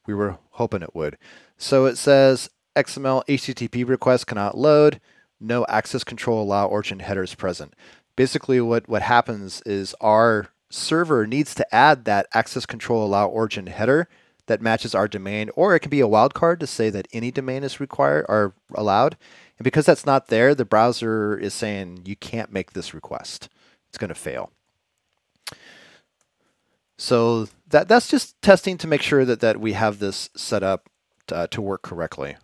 we were hoping it would. So it says X M L H T T P request cannot load, no access control allow origin headers present. Basically what, what happens is our server needs to add that access control allow origin header that matches our domain, or it can be a wildcard to say that any domain is required or allowed. And because that's not there, the browser is saying you can't make this request. It's going to fail. So that, that's just testing to make sure that, that we have this set up to, to work correctly.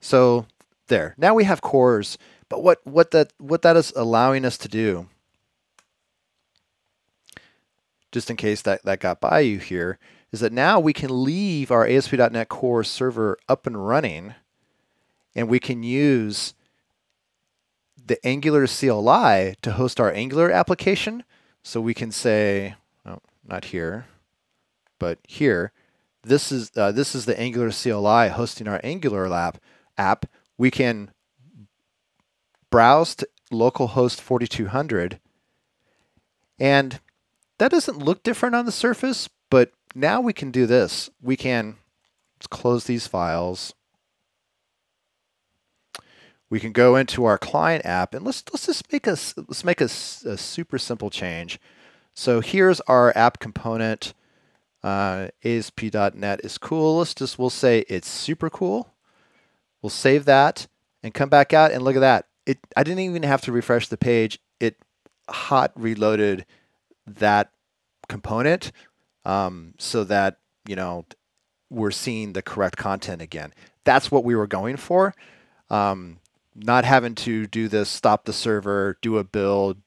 So there, now we have cores, but what, what, that, what that is allowing us to do, just in case that, that got by you here, is that now we can leave our A S P dot net Core server up and running, and we can use the Angular C L I to host our Angular application. So we can say, not here, but here. This is uh, this is the Angular C L I hosting our Angular lab app. We can browse to localhost forty-two hundred, and that doesn't look different on the surface. But now we can do this. We can let's close these files. We can go into our client app, and let's let's just make a let's make a, a super simple change. So here's our app component. Uh, A S P dot net is cool. Let's just, we'll say it's super cool. We'll save that and come back out and look at that. It, I didn't even have to refresh the page. It hot reloaded that component um, so that, you know, we're seeing the correct content again. That's what we were going for. Um, not having to do this, stop the server, do a build,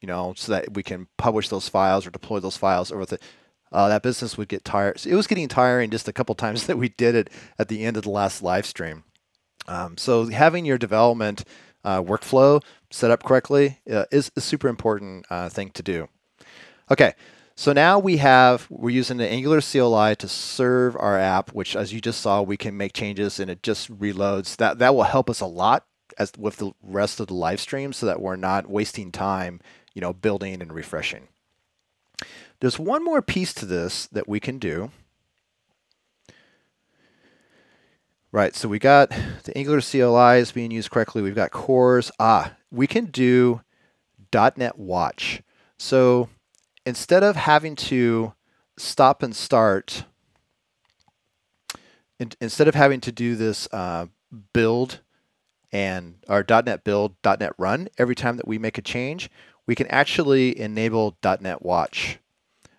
you know, so that we can publish those files or deploy those files over the, uh, that business would get tired. So it was getting tiring just a couple times that we did it at the end of the last live stream. Um, so having your development uh, workflow set up correctly uh, is a super important uh, thing to do. Okay, so now we have, we're using the Angular C L I to serve our app, which as you just saw, we can make changes and it just reloads. That, that will help us a lot as with the rest of the live stream so that we're not wasting time, you know, building and refreshing. There's one more piece to this that we can do. Right, so we got the Angular C L I is being used correctly. We've got cores. Ah, we can do .NET Watch. So instead of having to stop and start, in, instead of having to do this uh, build and our .NET build, .NET run, every time that we make a change, we can actually enable .NET Watch,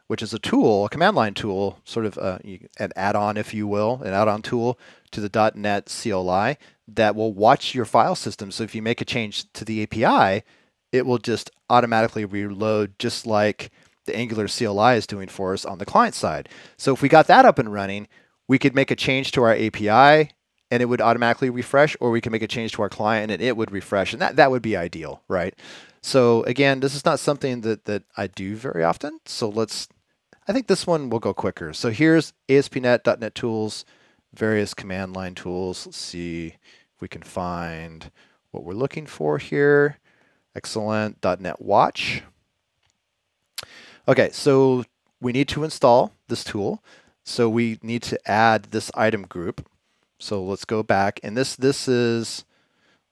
which is a tool, a command line tool, sort of uh, an add-on, if you will, an add-on tool to the .NET C L I that will watch your file system. So if you make a change to the A P I, it will just automatically reload just like the Angular C L I is doing for us on the client side. So if we got that up and running, we could make a change to our A P I and it would automatically refresh, or we can make a change to our client and it would refresh, and that, that would be ideal, right? So again, this is not something that, that I do very often. So let's, I think this one will go quicker. So here's A S P dot net, .NET tools, various command line tools. Let's see if we can find what we're looking for here. Excellent, .NET Watch. Okay, so we need to install this tool. So we need to add this item group. So let's go back, and this this is,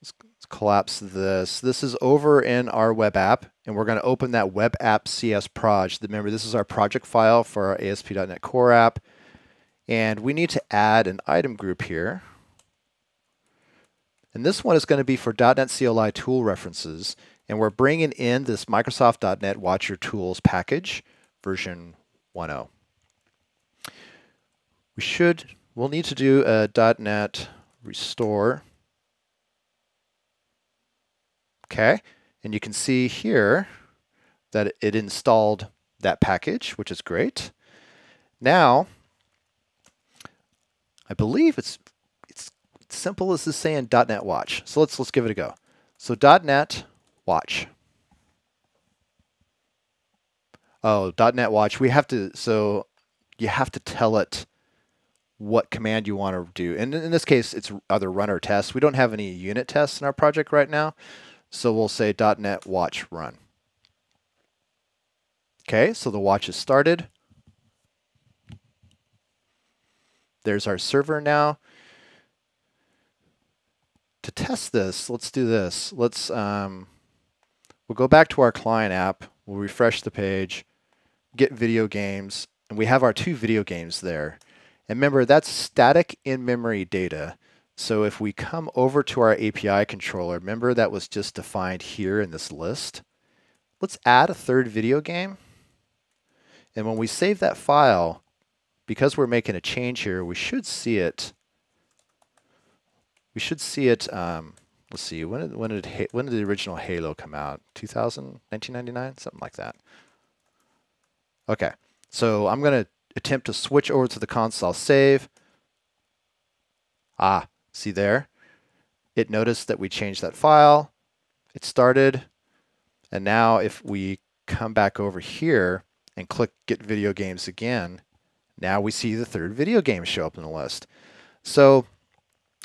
let's collapse this. This is over in our web app, and we're gonna open that web app C S proj. Remember, this is our project file for our A S P dot net Core app. And we need to add an item group here. And this one is gonna be for .NET C L I tool references. And we're bringing in this Microsoft dot net Watch Your Tools package, version one point oh. We should, we'll need to do a .NET restore. Okay, and you can see here that it installed that package, which is great. Now, I believe it's it's simple as this saying .NET Watch. So let's let's give it a go. So .NET Watch. Oh, .NET Watch. We have to, so you have to tell it what command you want to do. And in this case, it's either run or test. We don't have any unit tests in our project right now. So we'll say .NET Watch run. Okay, so the watch is started. There's our server now. To test this, let's do this. Let's, um, we'll go back to our client app. We'll refresh the page, get video games, and we have our two video games there. And remember, that's static in-memory data. So if we come over to our A P I controller, remember that was just defined here in this list. Let's add a third video game. And when we save that file, because we're making a change here, we should see it. We should see it. Um, let's see. When did when did when did the original Halo come out? two thousand, nineteen ninety-nine, something like that. Okay. So I'm gonna attempt to switch over to the console, save. Ah, see there? It noticed that we changed that file. It started. And now if we come back over here and click Get Video Games again, now we see the third video game show up in the list. So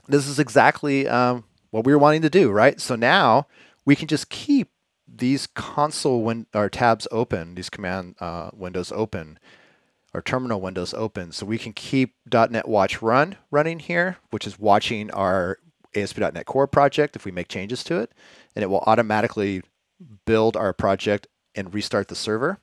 this is exactly um, what we were wanting to do, right? So now we can just keep these console win or tabs open, these command uh, windows open, our terminal windows open, so we can keep .NET Watch Run running here, which is watching our A S P dot net Core project if we make changes to it, and it will automatically build our project and restart the server.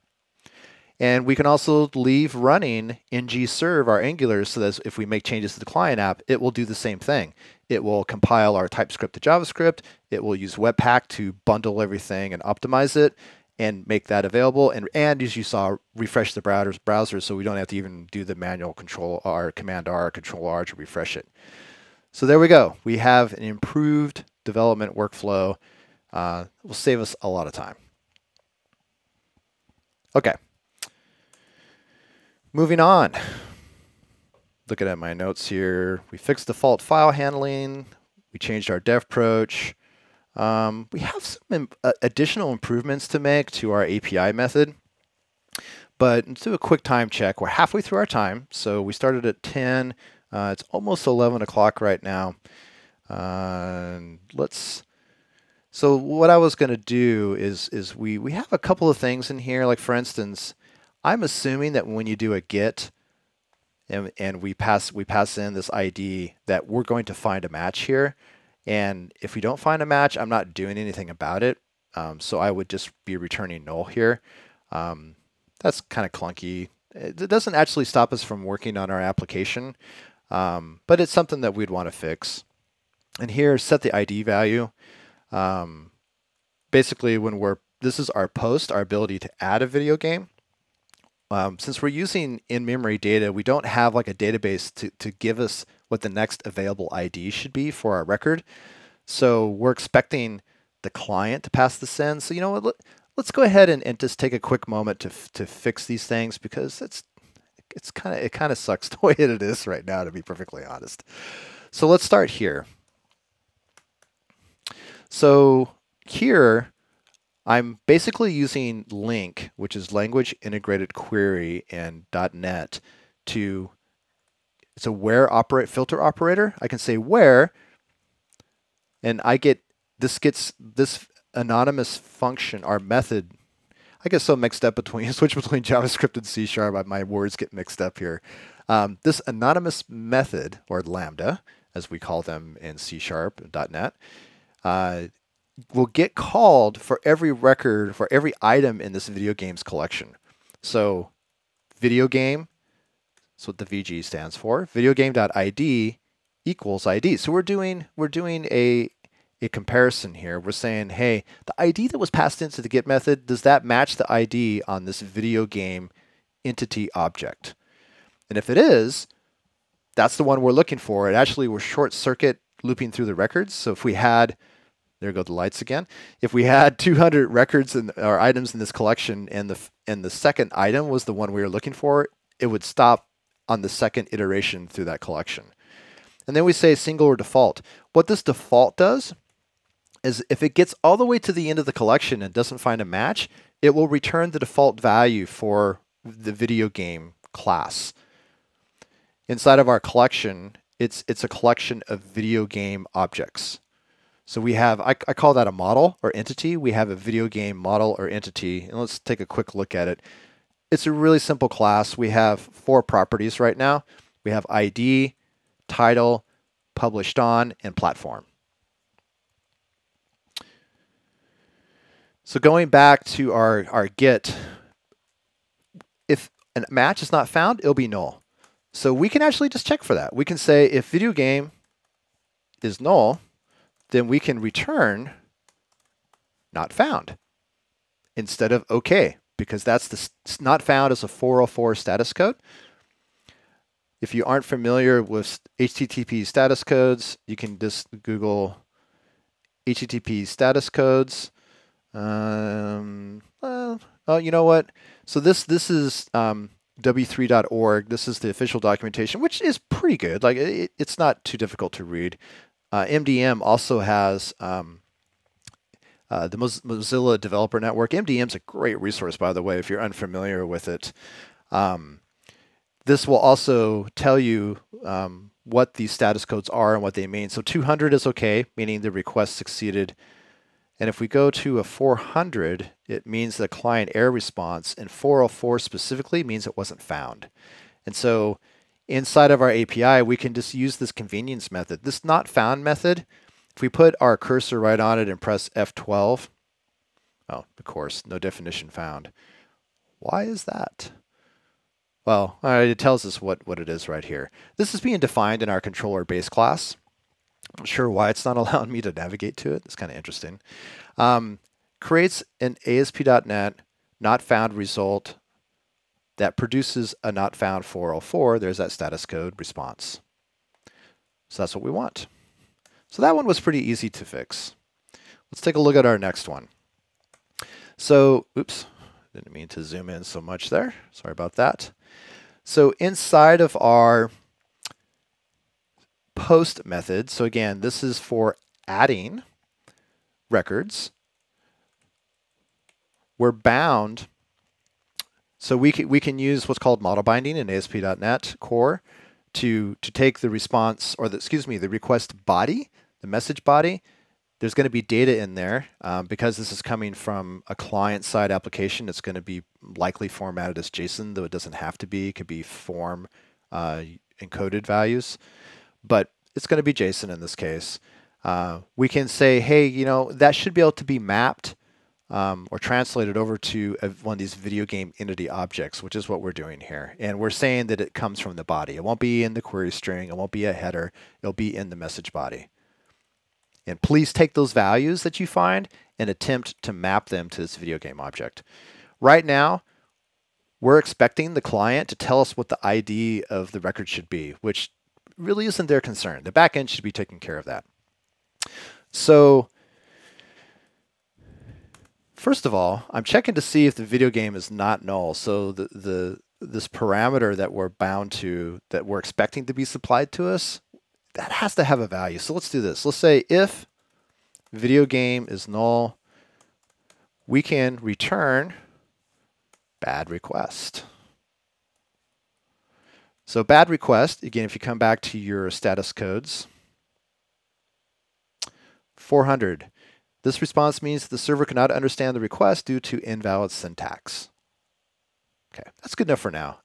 And we can also leave running ng-serve our Angular so that if we make changes to the client app, it will do the same thing. It will compile our TypeScript to JavaScript. It will use Webpack to bundle everything and optimize it and make that available. And, and as you saw, refresh the browser so we don't have to even do the manual control R, command R, control R to refresh it. So there we go. We have an improved development workflow. Uh, it will save us a lot of time. Okay. Moving on, looking at my notes here, we fixed default file handling, we changed our dev approach, um, we have some im uh, additional improvements to make to our A P I method, but let's do a quick time check. We're halfway through our time, so we started at ten, uh, it's almost eleven o'clock right now. Uh, let's. So what I was going to do is, is we, we have a couple of things in here, like for instance, I'm assuming that when you do a get and, and we pass we pass in this I D that we're going to find a match here. And if we don't find a match, I'm not doing anything about it. Um, so I would just be returning null here. Um, that's kind of clunky. It, it doesn't actually stop us from working on our application, um, but it's something that we'd want to fix. And here, set the I D value. Um, basically, when we're this is our post, our ability to add a video game. Um, since we're using in-memory data, we don't have like a database to, to give us what the next available I D should be for our record. So we're expecting the client to pass this in. So you know what, let, let's go ahead and, and just take a quick moment to, to fix these things because it's it's kind of it kind of sucks the way it is right now, to be perfectly honest. So let's start here. So here, I'm basically using link, which is language integrated query in dot net, to, it's a where operate filter operator. I can say where, and I get, this gets this anonymous function, our method. I get so mixed up between, switch between JavaScript and C sharp, my words get mixed up here. Um, this anonymous method, or lambda, as we call them in C sharp and .NET, uh, will get called for every record, for every item in this video games collection. So video game, that's what the V G stands for, video game.id equals I D. So we're doing we're doing a, a comparison here. We're saying, hey, the I D that was passed into the get method, does that match the I D on this video game entity object? And if it is, that's the one we're looking for. And actually we're short circuit looping through the records. So if we had, there go the lights again. If we had two hundred records in, or items in this collection, and the and the second item was the one we were looking for, it would stop on the second iteration through that collection. And then we say single or default. What this default does is if it gets all the way to the end of the collection and doesn't find a match, it will return the default value for the video game class. Inside of our collection, it's it's a collection of video game objects. So we have, I, I call that a model or entity. We have a video game model or entity. And let's take a quick look at it. It's a really simple class. We have four properties right now. We have I D, title, published on, and platform. So going back to our, our get, if a match is not found, it'll be null. So we can actually just check for that. We can say if video game is null, then we can return not found instead of OK, because that's the not found is a four oh four status code. If you aren't familiar with H T T P status codes, you can just Google H T T P status codes. Um, well, oh, you know what? So this this is um, w three dot org. This is the official documentation, which is pretty good. Like it, it's not too difficult to read. Uh, M D M also has um, uh, the Moz Mozilla Developer Network. M D M's a great resource, by the way, if you're unfamiliar with it. Um, this will also tell you um, what these status codes are and what they mean. So two hundred is OK, meaning the request succeeded. And if we go to a four hundred, it means the client error response. And four oh four specifically means it wasn't found. And so inside of our A P I, we can just use this convenience method. This not found method, if we put our cursor right on it and press F twelve, oh, of course, no definition found. Why is that? Well, all right, it tells us what, what it is right here. This is being defined in our controller base class. I'm not sure why it's not allowing me to navigate to it. It's kind of interesting. Um, creates an A S P dot net not found result that produces a not found four oh four. There's that status code response. So that's what we want. So that one was pretty easy to fix. Let's take a look at our next one. So, oops, didn't mean to zoom in so much there. Sorry about that. So inside of our post method, so again, this is for adding records. We're bound, so we can, we can use what's called model binding in A S P dot net Core to, to take the response, or the, excuse me, the request body, the message body. There's going to be data in there. Um, because this is coming from a client-side application, it's going to be likely formatted as JSON, though it doesn't have to be. It could be form uh, encoded values. But it's going to be JSON in this case. Uh, we can say, hey, you know, that should be able to be mapped um, or translated over to a, one of these video game entity objects, which is what we're doing here. And we're saying that it comes from the body. It won't be in the query string. It won't be a header. It'll be in the message body. And please take those values that you find and attempt to map them to this video game object. Right now, we're expecting the client to tell us what the I D of the record should be, which really isn't their concern. The backend should be taking care of that. So first of all, I'm checking to see if the video game is not null. So the, the this parameter that we're bound to, that we're expecting to be supplied to us, that has to have a value. So let's do this. Let's say if video game is null, we can return bad request. So bad request, again, if you come back to your status codes, four hundred. This response means the server cannot understand the request due to invalid syntax. Okay, that's good enough for now.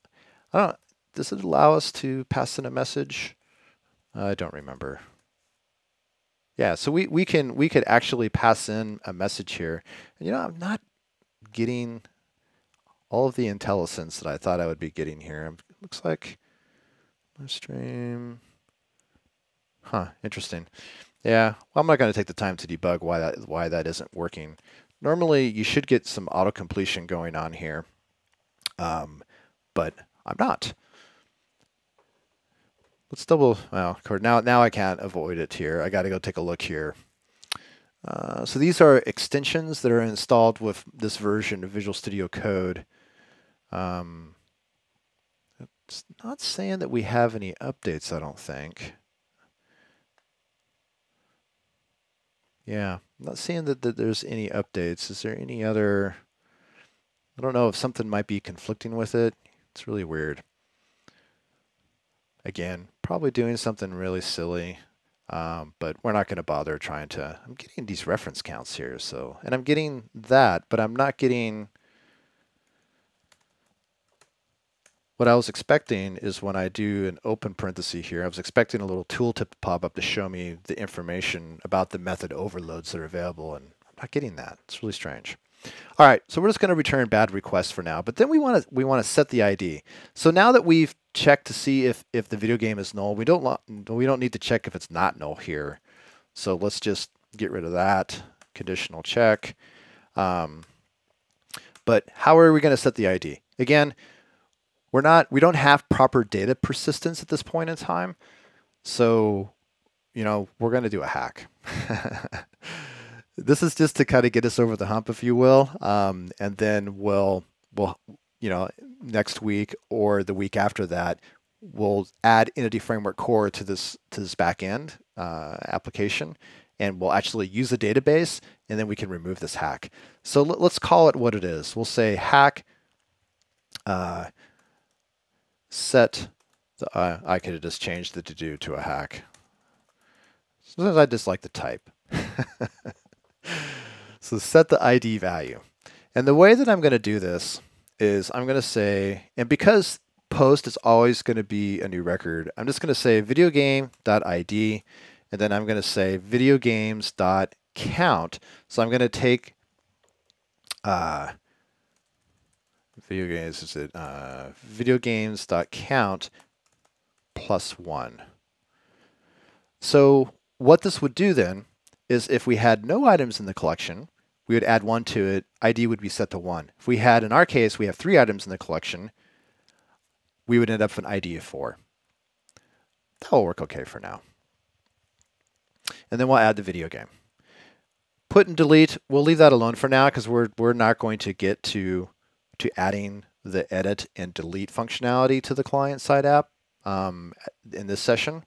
I don't, does it allow us to pass in a message? I don't remember. Yeah, so we, we can we could actually pass in a message here. And you know, I'm not getting all of the IntelliSense that I thought I would be getting here. I'm, looks like live stream. Huh, interesting. Yeah, well, I'm not going to take the time to debug why that why that isn't working. Normally, you should get some auto completion going on here, um, but I'm not. Let's double. Well, now now I can't avoid it here. I got to go take a look here. Uh, so these are extensions that are installed with this version of Visual Studio Code. Um, It's not saying that we have any updates, I don't think. Yeah, I'm not seeing that, that there's any updates. Is there any other? I don't know if something might be conflicting with it. It's really weird. Again, probably doing something really silly, um, but we're not going to bother trying to. I'm getting these reference counts here, so, and I'm getting that, but I'm not getting. What I was expecting is when I do an open parenthesis here, I was expecting a little tooltip to pop up to show me the information about the method overloads that are available, and I'm not getting that. It's really strange. All right, so we're just going to return bad request for now, but then we want to we want to set the I D. So now that we've checked to see if if the video game is null, we don't we don't need to check if it's not null here. So let's just get rid of that conditional check. Um, but how are we going to set the I D again? We're not, we don't have proper data persistence at this point in time. So, you know, we're going to do a hack. This is just to kind of get us over the hump, if you will. Um, and then we'll, we'll, you know, next week or the week after that, we'll add Entity Framework Core to this, to this backend uh, application. And we'll actually use the database, and then we can remove this hack. So let, let's call it what it is. We'll say hack. Uh, set, the, uh, I could have just changed the to-do to a hack. Sometimes I just like the type. So set the I D value. And the way that I'm going to do this is I'm going to say, and because post is always going to be a new record, I'm just going to say video game.id, and then I'm going to say video games.count. So I'm going to take uh, Video games is it uh, video games dot count plus one. So what this would do then is if we had no items in the collection, we would add one to it. I D would be set to one. If we had, in our case, we have three items in the collection, we would end up with an I D of four. That will work okay for now. And then we'll add the video game. Put and delete, we'll leave that alone for now because we're, we're not going to get to, to adding the edit and delete functionality to the client-side app um, in this session.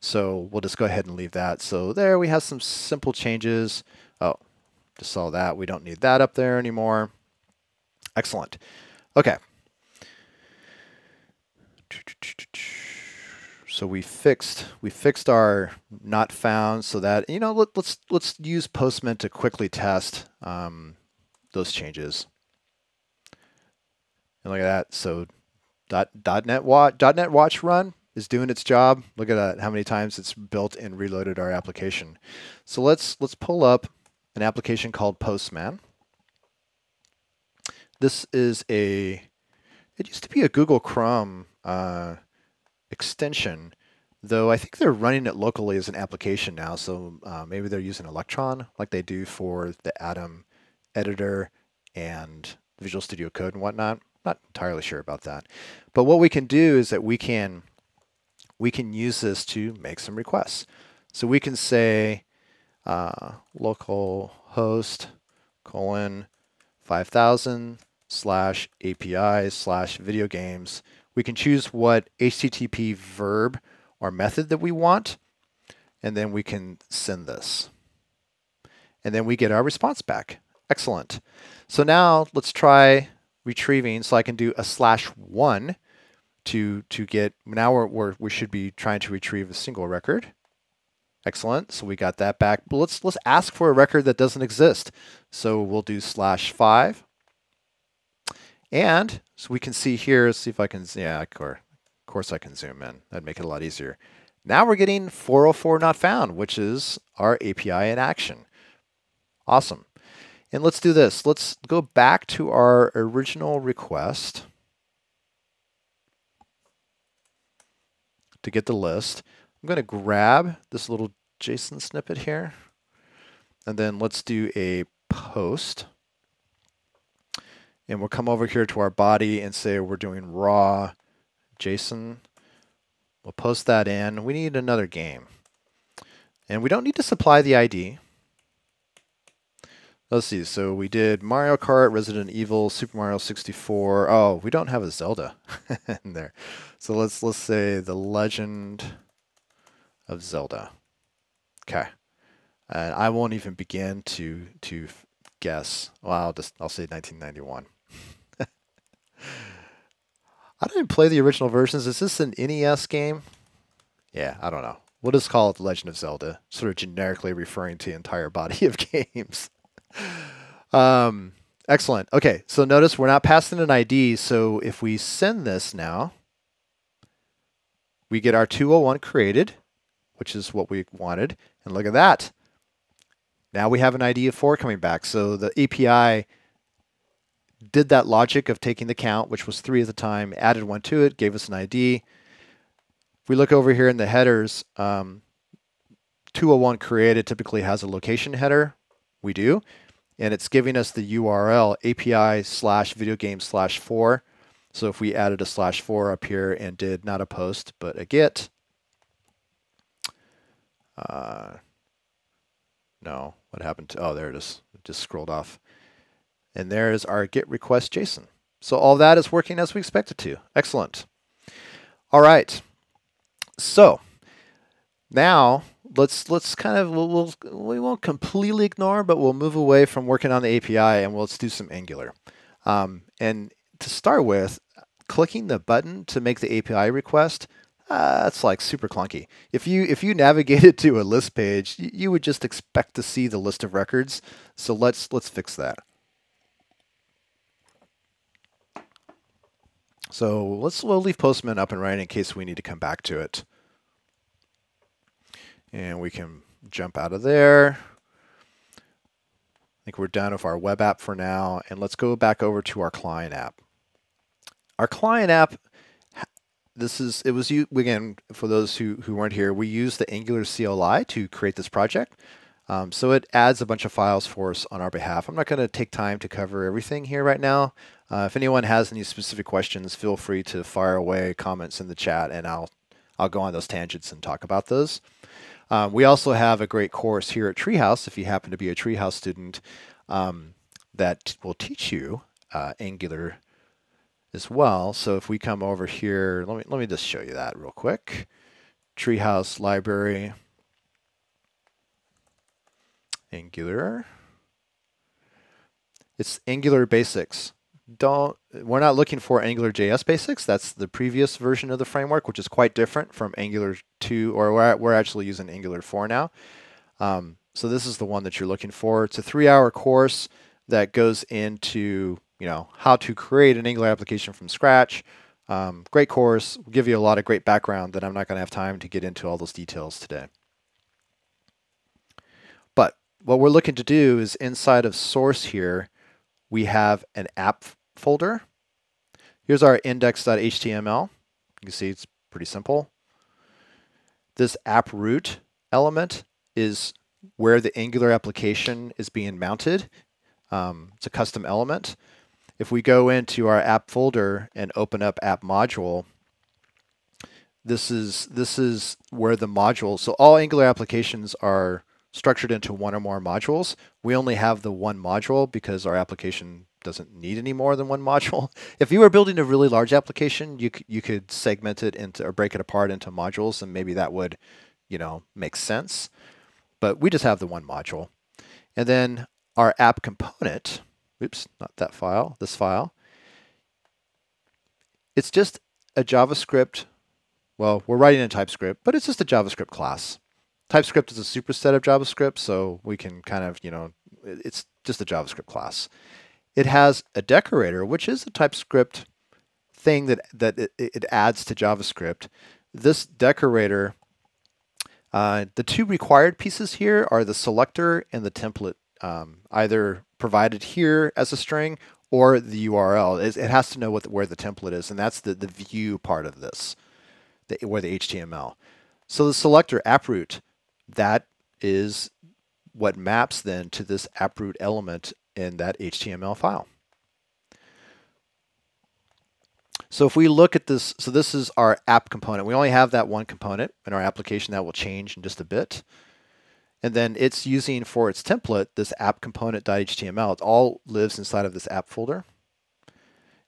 So we'll just go ahead and leave that. So there we have some simple changes. Oh, just saw that. We don't need that up there anymore. Excellent. Okay. So we fixed we fixed our not found so that, you know, let, let's let's use Postman to quickly test um, those changes. And look at that. So .dot net watch .dot net watch run is doing its job. Look at that, how many times it's built and reloaded our application. So let's let's pull up an application called Postman. This is a, it used to be a Google Chrome uh, extension, though I think they're running it locally as an application now, so uh, maybe they're using Electron like they do for the Atom editor and Visual Studio Code and whatnot. Not entirely sure about that. But what we can do is that we can we can use this to make some requests. So we can say uh, localhost colon five thousand slash A P I slash video games. We can choose what H T T P verb or method that we want, and then we can send this. And then we get our response back. Excellent. So now let's try retrieving. So I can do a slash one to to get, now we're, we're, we should be trying to retrieve a single record. Excellent, so we got that back. But let's, let's ask for a record that doesn't exist. So we'll do slash five. And so we can see here, see if I can, yeah, or, of course I can zoom in. That'd make it a lot easier. Now we're getting four oh four not found, which is our A P I in action. Awesome. And let's do this. Let's go back to our original request to get the list. I'm going to grab this little JSON snippet here, and then let's do a post. And we'll come over here to our body and say we're doing raw JSON. We'll post that in. We need another game. And we don't need to supply the I D. Let's see. So we did Mario Kart, Resident Evil, Super Mario sixty-four. Oh, we don't have a Zelda in there. So let's let's say The Legend of Zelda. Okay. And I won't even begin to to guess. Well, I'll just I'll say nineteen ninety-one. I didn't play the original versions. Is this an N E S game? Yeah, I don't know. We'll just call it The Legend of Zelda, sort of generically referring to the entire body of games. Um, excellent. Okay, so notice we're not passing an I D, so if we send this now, we get our two oh one created, which is what we wanted, and look at that. Now we have an I D of four coming back, so the A P I did that logic of taking the count, which was three at the time, added one to it, gave us an I D. If we look over here in the headers, um, two oh one created typically has a location header. We do, and it's giving us the U R L A P I slash video game slash four. So if we added a slash four up here and did not a post but a get, uh, no, what happened to, oh, there it is. It just scrolled off, and there is our get request JSON. So all that is working as we expect it to. Excellent. All right, so now let's let's kind of we'll, we'll, we won't completely ignore, but we'll move away from working on the A P I and we'll, let's do some Angular. Um, and to start with, clicking the button to make the A P I request, uh, that's like super clunky. If you if you navigated to a list page, you, you would just expect to see the list of records. So let's let's fix that. So let's we'll leave Postman up and running in case we need to come back to it. And we can jump out of there. think we're done with our web app for now, and let's go back over to our client app. Our client app, this is, it was, again, for those who, who weren't here, we used the Angular C L I to create this project. Um, so it adds a bunch of files for us on our behalf. I'm not going to take time to cover everything here right now. Uh, if anyone has any specific questions, feel free to fire away comments in the chat, and I'll I'll go on those tangents and talk about those. Um, we also have a great course here at Treehouse, if you happen to be a Treehouse student, um, that will teach you uh, Angular as well. So if we come over here, let me let me just show you that real quick. Treehouse library, Angular. It's Angular basics. Don't, we're not looking for Angular J S basics. That's the previous version of the framework, which is quite different from Angular two, or we're, we're actually using Angular four now. Um, so this is the one that you're looking for. It's a three hour course that goes into, you know, how to create an Angular application from scratch. Um, great course. We'll give you a lot of great background that I'm not going to have time to get into all those details today. But what we're looking to do is inside of source here, we have an app folder. Here's our index dot H T M L. You can see it's pretty simple. This app root element is where the Angular application is being mounted. Um, it's a custom element. If we go into our app folder and open up app module, this is, this is where the module, so all Angular applications are structured into one or more modules. We only have the one module because our application doesn't need any more than one module. If you were building a really large application, you, you could segment it into or break it apart into modules, and maybe that would, you know, make sense. But we just have the one module. And then our app component, oops, not that file, this file, it's just a JavaScript, well, we're writing in TypeScript, but it's just a JavaScript class. TypeScript is a superset of JavaScript, so we can kind of, you know, it's just a JavaScript class. It has a decorator, which is a TypeScript thing that, that it, it adds to JavaScript. This decorator, uh, the two required pieces here are the selector and the template, um, either provided here as a string or the U R L. It, it has to know what the, where the template is, and that's the, the view part of this, the, or the H T M L. So the selector approot, that is what maps then to this approot element in that H T M L file. So if we look at this, so this is our app component. We only have that one component in our application. That will change in just a bit. And then it's using for its template this app component dot H T M L. It all lives inside of this app folder.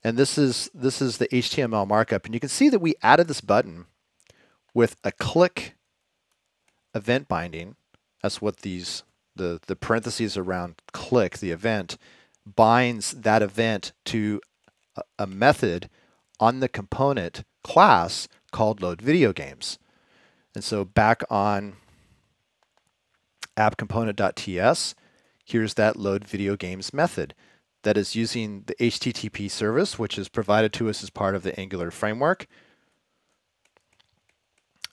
And this is, this is the H T M L markup. And you can see that we added this button with a click event binding. That's what these, the, the parentheses around click, the event, binds that event to a, a method on the component class called load video games. And so back on app component dot T S, here's that load video games method that is using the H T T P service, which is provided to us as part of the Angular framework,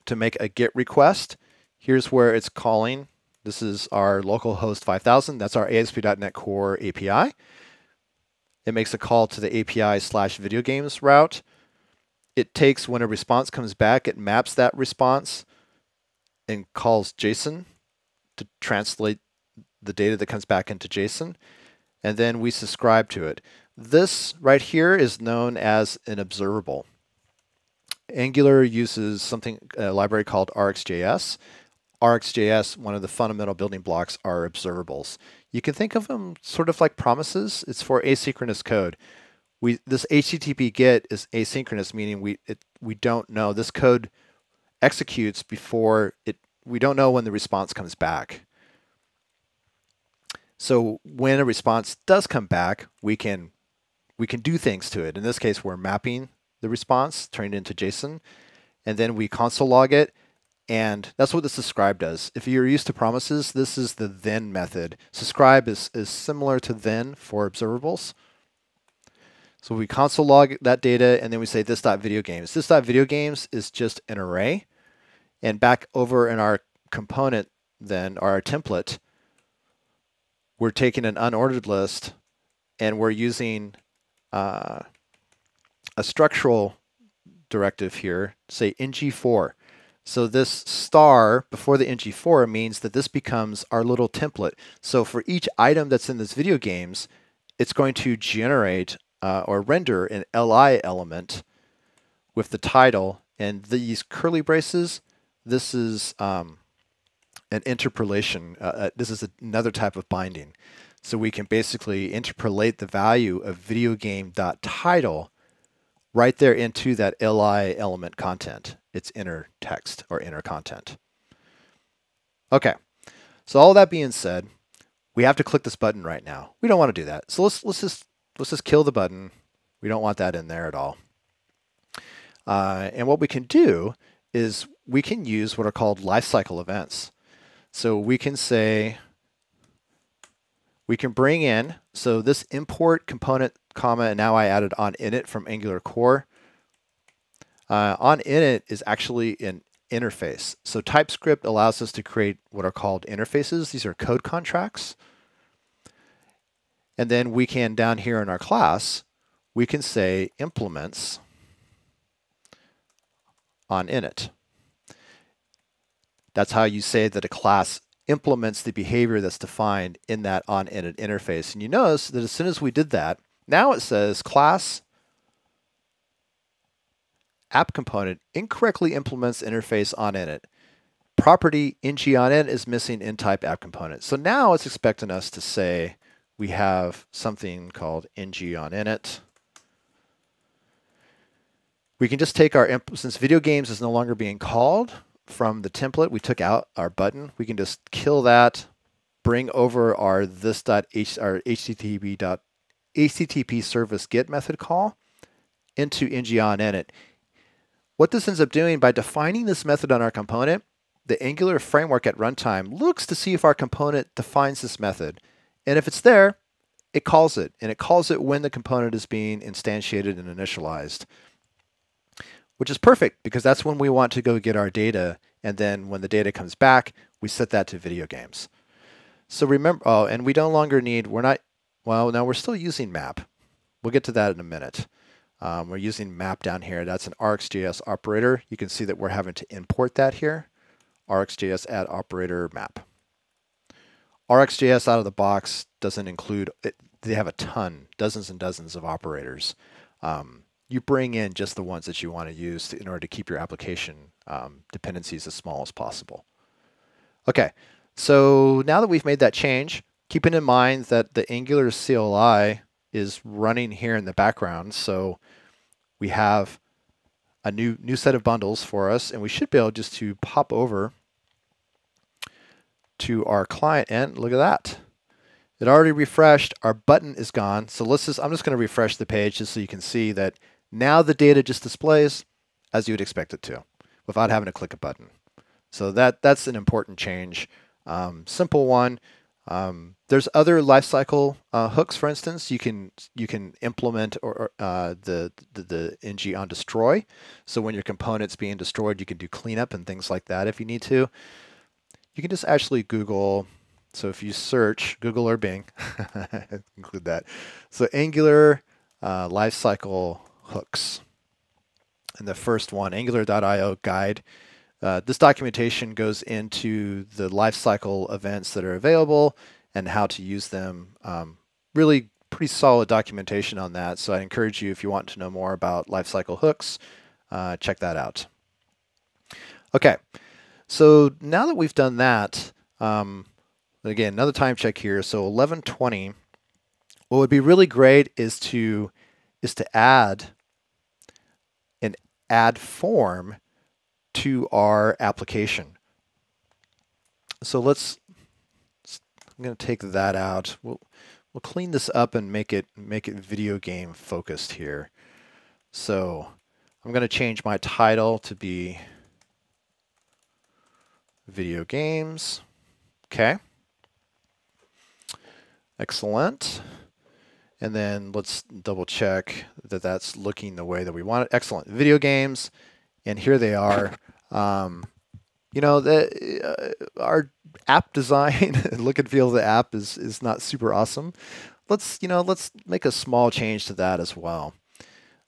to make a GET request. Here's where it's calling. This is our localhost five thousand. That's our A S P dot NET Core A P I. It makes a call to the A P I slash video games route. It takes, when a response comes back, it maps that response and calls JSON to translate the data that comes back into JSON. And then we subscribe to it. This right here is known as an observable. Angular uses something, a library called RxJS. RxJS, one of the fundamental building blocks are observables. You can think of them sort of like promises. It's for asynchronous code. We, this H T T P GET is asynchronous, meaning we, it, we don't know. This code executes before it, we don't know when the response comes back. So when a response does come back, we can, we can do things to it. In this case, we're mapping the response, turn it into JSON, and then we console log it, and that's what the subscribe does. If you're used to promises, this is the then method. Subscribe is, is similar to then for observables. So we console log that data, and then we say this.videogames. This.videogames is just an array, and back over in our component then, our template, we're taking an unordered list and we're using uh, a structural directive here, say N G four. So this star before the N G four means that this becomes our little template. So for each item that's in this video games, it's going to generate uh, or render an L I element with the title and these curly braces. This is um, an interpolation. Uh, this is another type of binding. So we can basically interpolate the value of video game.title right there into that L I element content, its inner text or inner content. Okay, so all that being said, we have to click this button right now. We don't want to do that. So let's let's just let's just kill the button. We don't want that in there at all. Uh, and what we can do is we can use what are called lifecycle events. So we can say, we can bring in, so this import component comma, and now I added on init from Angular Core. Uh, on init is actually an interface. So TypeScript allows us to create what are called interfaces. These are code contracts. And then we can, down here in our class, we can say implements on init. That's how you say that a class implements the behavior that's defined in that on init interface. And you notice that as soon as we did that, now it says class app component incorrectly implements interface on init. Property ng on init is missing in type app component. So now it's expecting us to say we have something called ng on init. We can just take our imp, since video games is no longer being called from the template, we took out our button. We can just kill that, bring over our this dot h, our http dot http service get method call into ng on init. What this ends up doing, by defining this method on our component, the Angular framework at runtime looks to see if our component defines this method. And if it's there, it calls it. And it calls it when the component is being instantiated and initialized, which is perfect because that's when we want to go get our data. And then when the data comes back, we set that to video games. So remember, oh, and we no longer need, we're not, well, no, we're still using map. We'll get to that in a minute. Um, we're using map down here. That's an RxJS operator. You can see that we're having to import that here. RxJS add operator map. RxJS out of the box doesn't include, it, they have a ton, dozens and dozens of operators. Um, you bring in just the ones that you want to use to, in order to keep your application um, dependencies as small as possible. Okay, so now that we've made that change, keeping in mind that the Angular C L I is running here in the background. So we have a new new set of bundles for us, and we should be able just to pop over to our client end. Look at that. It already refreshed. Our button is gone. So let's just, I'm just going to refresh the page just so you can see that now the data just displays as you would expect it to without having to click a button. So that that's an important change. Um, simple one. Um, there's other lifecycle uh, hooks. For instance, you can you can implement or uh, the, the the ng on destroy. So when your component's being destroyed, you can do cleanup and things like that if you need to. You can just actually Google. So if you search Google or Bing, include that. So Angular uh, lifecycle hooks, and the first one, angular dot i o guide. Uh, this documentation goes into the lifecycle events that are available and how to use them. Um, really pretty solid documentation on that. So I encourage you, if you want to know more about lifecycle hooks, uh, check that out. Okay, so now that we've done that, um, again, another time check here. So eleven twenty, what would be really great is to, is to add an add form to our application. So let's, I'm going to take that out. We'll, we'll clean this up and make it, make it video game focused here. So I'm going to change my title to be video games. Okay. Excellent. And then let's double check that that's looking the way that we want it. Excellent. Video games. And here they are. Um, you know, the, uh, our app design, look and feel of the app is, is not super awesome. Let's, you know, let's make a small change to that as well.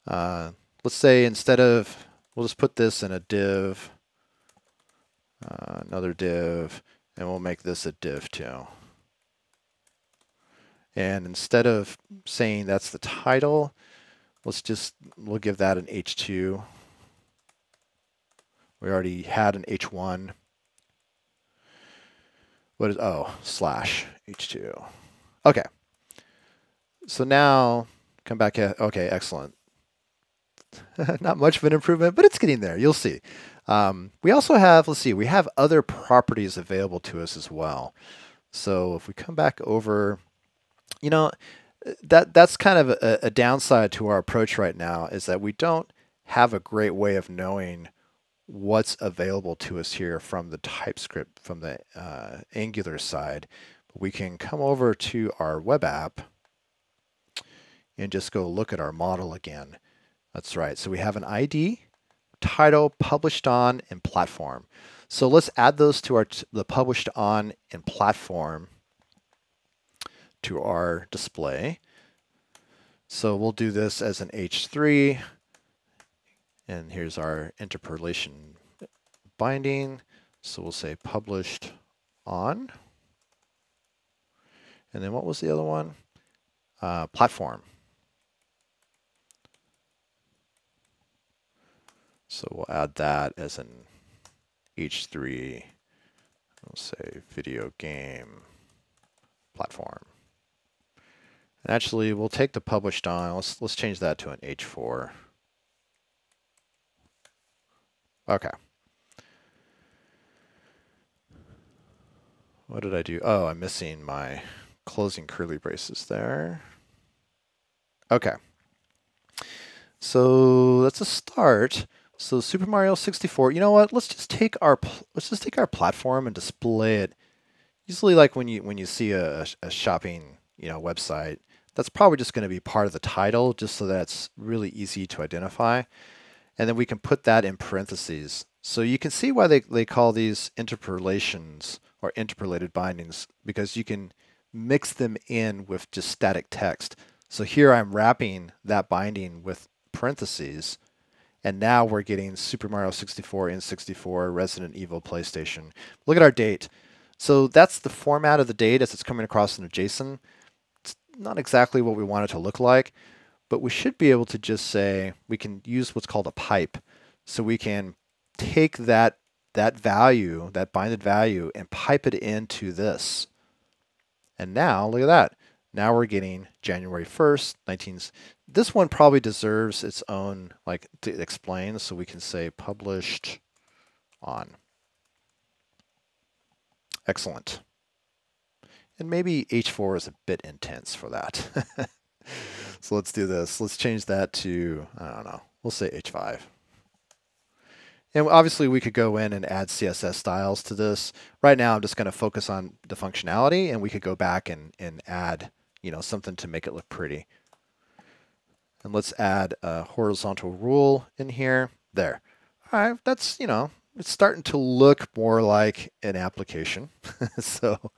Uh, let's say instead of, we'll just put this in a div, uh, another div, and we'll make this a div too. And instead of saying that's the title, let's just, we'll give that an H two. We already had an H one. What is, oh, slash H two. Okay. So now, come back here. Okay, excellent. Not much of an improvement, but it's getting there. You'll see. Um, we also have, let's see, we have other properties available to us as well. So if we come back over, you know, that that's kind of a, a downside to our approach right now, is that we don't have a great way of knowing what's available to us here from the TypeScript, from the uh, Angular side. We can come over to our web app and just go look at our model again. That's right. So we have an I D, title, published on, and platform. So let's add those to our t the published on and platform to our display. So we'll do this as an H three. And here's our interpolation binding. So we'll say published on. And then what was the other one? Uh, platform. So we'll add that as an H three. We'll say video game platform. And actually, we'll take the published on. Let's let's change that to an H four. Okay. What did I do? Oh, I'm missing my closing curly braces there. Okay. So that's a start. So Super Mario sixty-four. You know what? Let's just take our let's just take our platform and display it. Usually, like when you when you see a, a shopping you know website, that's probably just going to be part of the title, just so that's really easy to identify. And then we can put that in parentheses. So you can see why they they call these interpolations or interpolated bindings, because you can mix them in with just static text. So here I'm wrapping that binding with parentheses, and now we're getting Super Mario sixty-four, N sixty-four, Resident Evil, PlayStation. Look at our date. So that's the format of the date as it's coming across in a JSON. It's not exactly what we want it to look like, but we should be able to just say, we can use what's called a pipe. So we can take that, that value, that binded value, and pipe it into this. And now, look at that. Now we're getting January first, nineteen. This one probably deserves its own, like, to explain. So we can say published on. Excellent. And maybe H four is a bit intense for that. So let's do this. Let's change that to, I don't know, we'll say H five. And obviously we could go in and add C S S styles to this. Right now I'm just going to focus on the functionality, and we could go back and, and add, you know, something to make it look pretty. And let's add a horizontal rule in here. There. All right, that's, you know, it's starting to look more like an application. So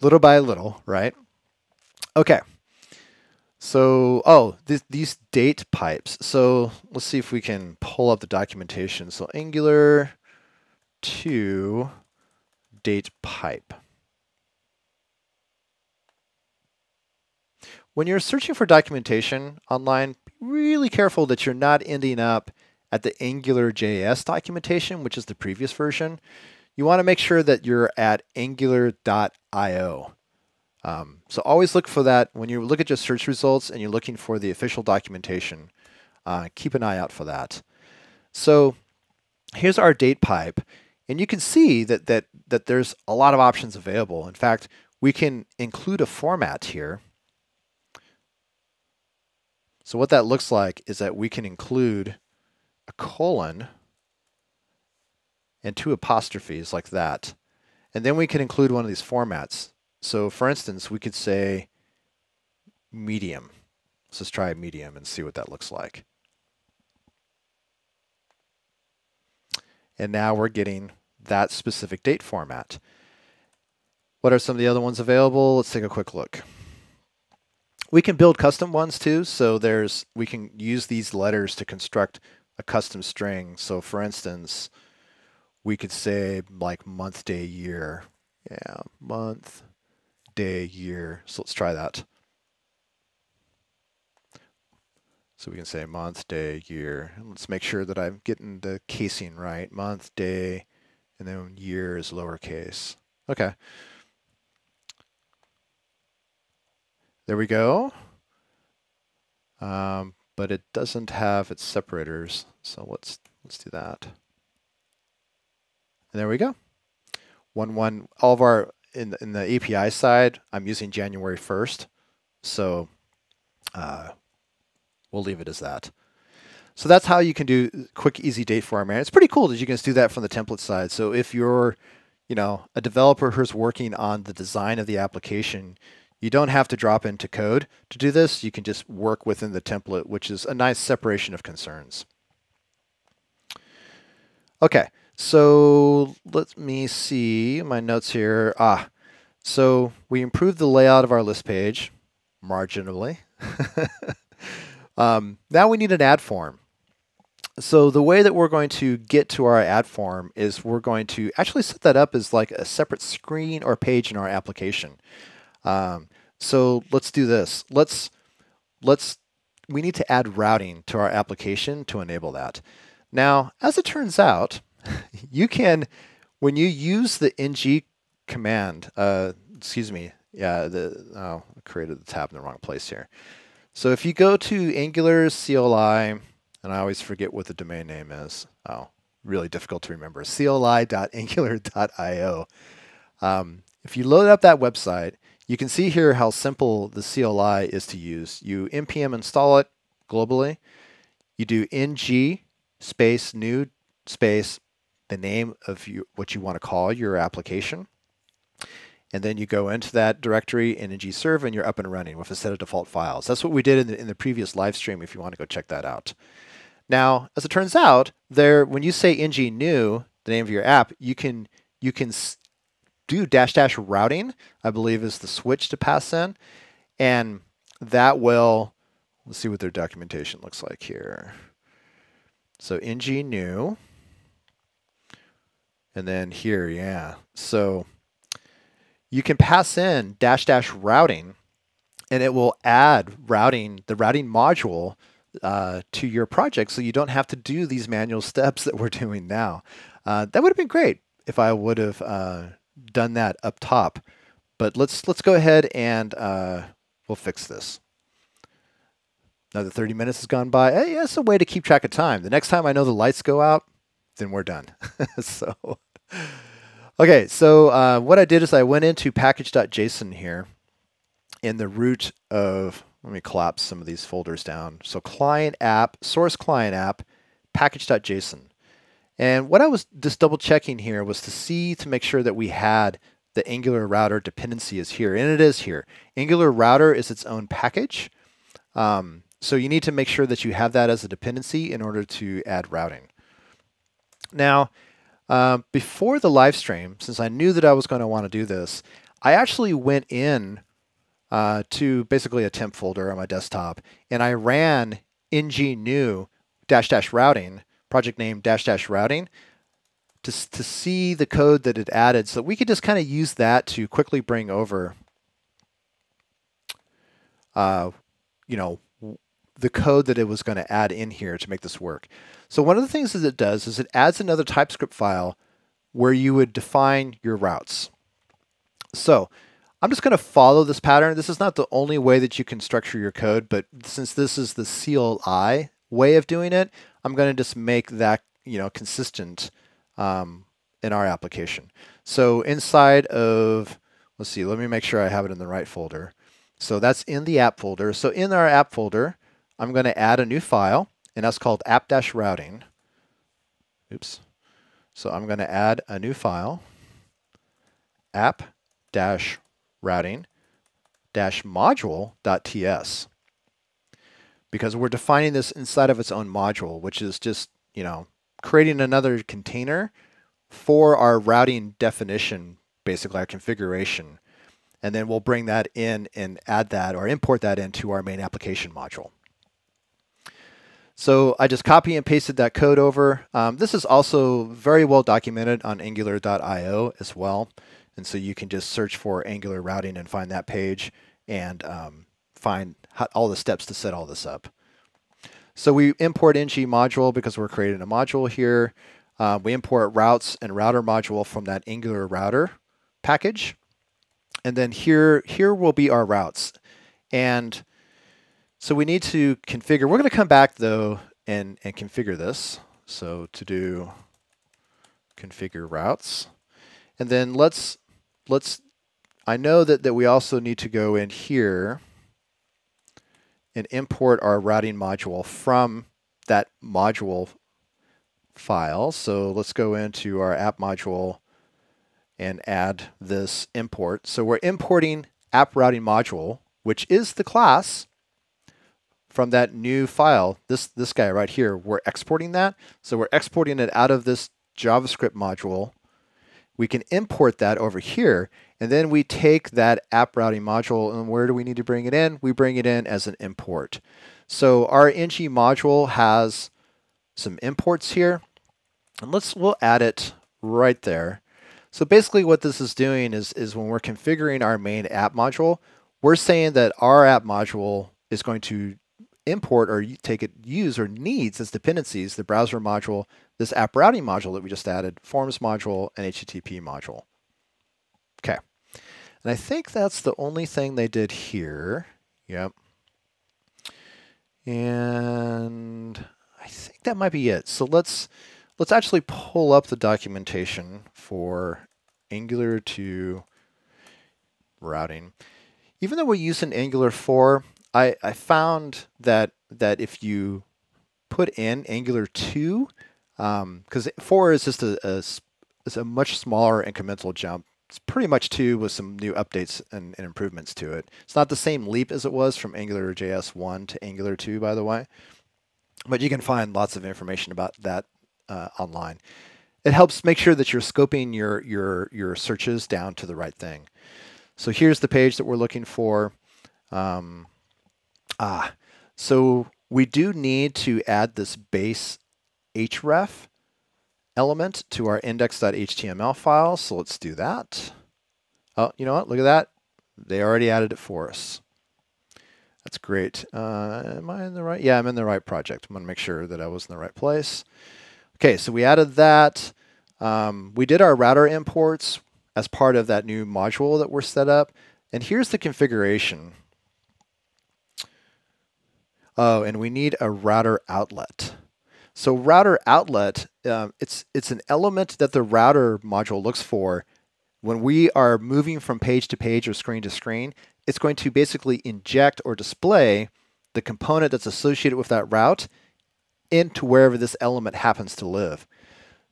little by little, right? Okay. So, oh, th these date pipes. So let's see if we can pull up the documentation. So Angular to date pipe. When you're searching for documentation online, be really careful that you're not ending up at the AngularJS documentation, which is the previous version. You want to make sure that you're at angular dot i o. Um, so always look for that. When you look at your search results and you're looking for the official documentation, uh, keep an eye out for that. So here's our date pipe, and you can see that, that, that there's a lot of options available. In fact, we can include a format here. So what that looks like is that we can include a colon and two apostrophes like that. And then we can include one of these formats. So for instance, we could say medium. Let's just try medium and see what that looks like. And now we're getting that specific date format. What are some of the other ones available? Let's take a quick look. We can build custom ones too. So there's, we can use these letters to construct a custom string. So for instance, we could say like month, day, year. Yeah, month, day, year. So let's try that. So we can say month, day, year. And let's make sure that I'm getting the casing right. Month, day, and then year is lowercase. Okay. There we go. Um, but it doesn't have its separators. So let's let's do that. And there we go. One one. All of our in in the A P I side, I'm using January first. So. Uh, We'll leave it as that. So that's how you can do quick, easy date formatting. It's pretty cool that you can do that from the template side. So if you're, you know, a developer who's working on the design of the application, you don't have to drop into code to do this. You can just work within the template, which is a nice separation of concerns. Okay, so let me see my notes here. Ah, so we improved the layout of our list page marginally. Um, now we need an ad form. So the way that we're going to get to our ad form is we're going to actually set that up as like a separate screen or page in our application. Um, so let's do this. Let's, let's, we need to add routing to our application to enable that. Now, as it turns out, you can, when you use the ng command, uh, excuse me, yeah, the, oh, I created the tab in the wrong place here. So if you go to Angular C L I, and I always forget what the domain name is. Oh, really difficult to remember. C L I dot angular dot i o. Um, if you load up that website, you can see here how simple the C L I is to use. You N P M install it globally. You do ng space new space the name of you, what you want to call your application. And then you go into that directory in ng-serve and you're up and running with a set of default files. That's what we did in the, in the previous live stream if you want to go check that out. Now, as it turns out, there when you say ng new, the name of your app, you can you can do dash dash routing, I believe is the switch to pass in. And that will, let's see what their documentation looks like here. So ng new, and then here, yeah. So you can pass in dash dash routing and it will add routing, the routing module uh, to your project so you don't have to do these manual steps that we're doing now. Uh, that would have been great if I would have uh, done that up top, but let's, let's go ahead and uh, we'll fix this. Another thirty minutes has gone by. Hey, that's a way to keep track of time. The next time I know the lights go out, then we're done. So. Okay, so uh, what I did is I went into package.json here in the root of, let me collapse some of these folders down. So client app, source client app, package.json. And what I was just double checking here was to see to make sure that we had the Angular router dependency is here, and it is here. Angular router is its own package. Um, so you need to make sure that you have that as a dependency in order to add routing. Now, Uh, before the live stream, since I knew that I was going to want to do this, I actually went in uh, to basically a temp folder on my desktop, and I ran ng new dash dash routing, project name dash dash routing, to, to see the code that it added. So we could just kind of use that to quickly bring over uh, you know, the code that it was going to add in here to make this work. So one of the things that it does is it adds another TypeScript file where you would define your routes. So I'm just going to follow this pattern. This is not the only way that you can structure your code, but since this is the C L I way of doing it, I'm going to just make that, you know, consistent um, in our application. So inside of, let's see, let me make sure I have it in the right folder. So that's in the app folder. So in our app folder, I'm going to add a new file, and that's called app-routing. Oops. So I'm going to add a new file, app-routing-module.ts, because we're defining this inside of its own module, which is just, you know, creating another container for our routing definition, basically our configuration, and then we'll bring that in and add that or import that into our main application module. So I just copy and pasted that code over. Um, this is also very well documented on angular dot i o as well. And so you can just search for Angular routing and find that page and um, find how, all the steps to set all this up. So we import ng module because we're creating a module here. Uh, we import routes and router module from that Angular router package. And then here, here will be our routes. And so we need to configure. We're going to come back, though, and, and configure this. So to do configure routes. And then let's, let's I know that, that we also need to go in here and import our routing module from that module file. So let's go into our app module and add this import. So we're importing app routing module, which is the class, from that new file, this, this guy right here. We're exporting that. So we're exporting it out of this JavaScript module. We can import that over here, and then we take that app routing module, and where do we need to bring it in? We bring it in as an import. So our ng module has some imports here, and let's, we'll add it right there. So basically what this is doing is, is when we're configuring our main app module, we're saying that our app module is going to import or take it, use or needs as dependencies, the browser module, this app routing module that we just added, forms module, and H T T P module. Okay. And I think that's the only thing they did here. Yep. And I think that might be it. So let's, let's actually pull up the documentation for Angular to routing. Even though we're using Angular four, I, I found that that if you put in Angular two, because um, four is just a, a, is a much smaller incremental jump. It's pretty much two with some new updates and, and improvements to it. It's not the same leap as it was from Angular J S one to Angular two, by the way. But you can find lots of information about that uh, online. It helps make sure that you're scoping your, your, your searches down to the right thing. So here's the page that we're looking for. Um, Ah, so we do need to add this base href element to our index dot H T M L file. So let's do that. Oh, you know what? Look at that. They already added it for us. That's great. Uh, am I in the right? Yeah, I'm in the right project. I'm going to make sure that I was in the right place. Okay, so we added that. Um, we did our router imports as part of that new module that we're set up. And here's the configuration. Oh, and we need a router outlet. So router outlet, um, it's, it's an element that the router module looks for. When we are moving from page to page or screen to screen, it's going to basically inject or display the component that's associated with that route into wherever this element happens to live.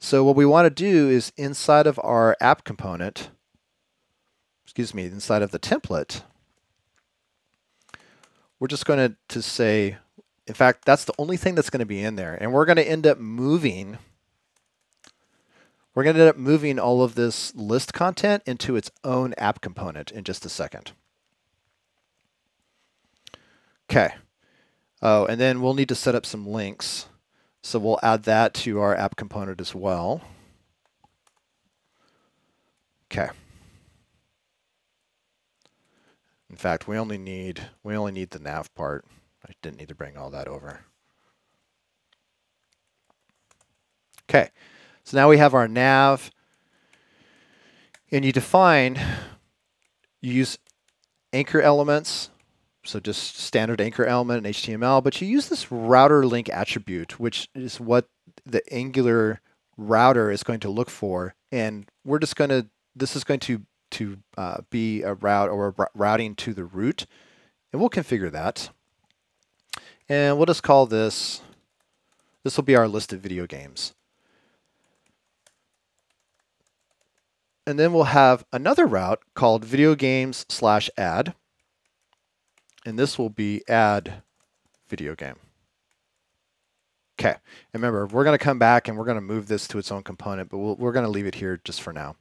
So what we want to do is inside of our app component, excuse me, inside of the template, we're just going to, to say, in fact, that's the only thing that's going to be in there. And we're going to end up moving, we're going to end up moving all of this list content into its own app component in just a second. Okay. Oh, and then we'll need to set up some links. So we'll add that to our app component as well. Okay. In fact, we only need we only need the nav part. I didn't need to bring all that over. Okay, so now we have our nav, and you define, you use anchor elements, so just standard anchor element in H T M L, but you use this router link attribute, which is what the Angular router is going to look for, and we're just going to this is going to to uh, be a route or a routing to the root. And we'll configure that. And we'll just call this, this will be our list of video games. And then we'll have another route called video games slash add. And this will be add video game. Okay, and remember, we're going to come back and we're going to move this to its own component, but we'll, we're going to leave it here just for now.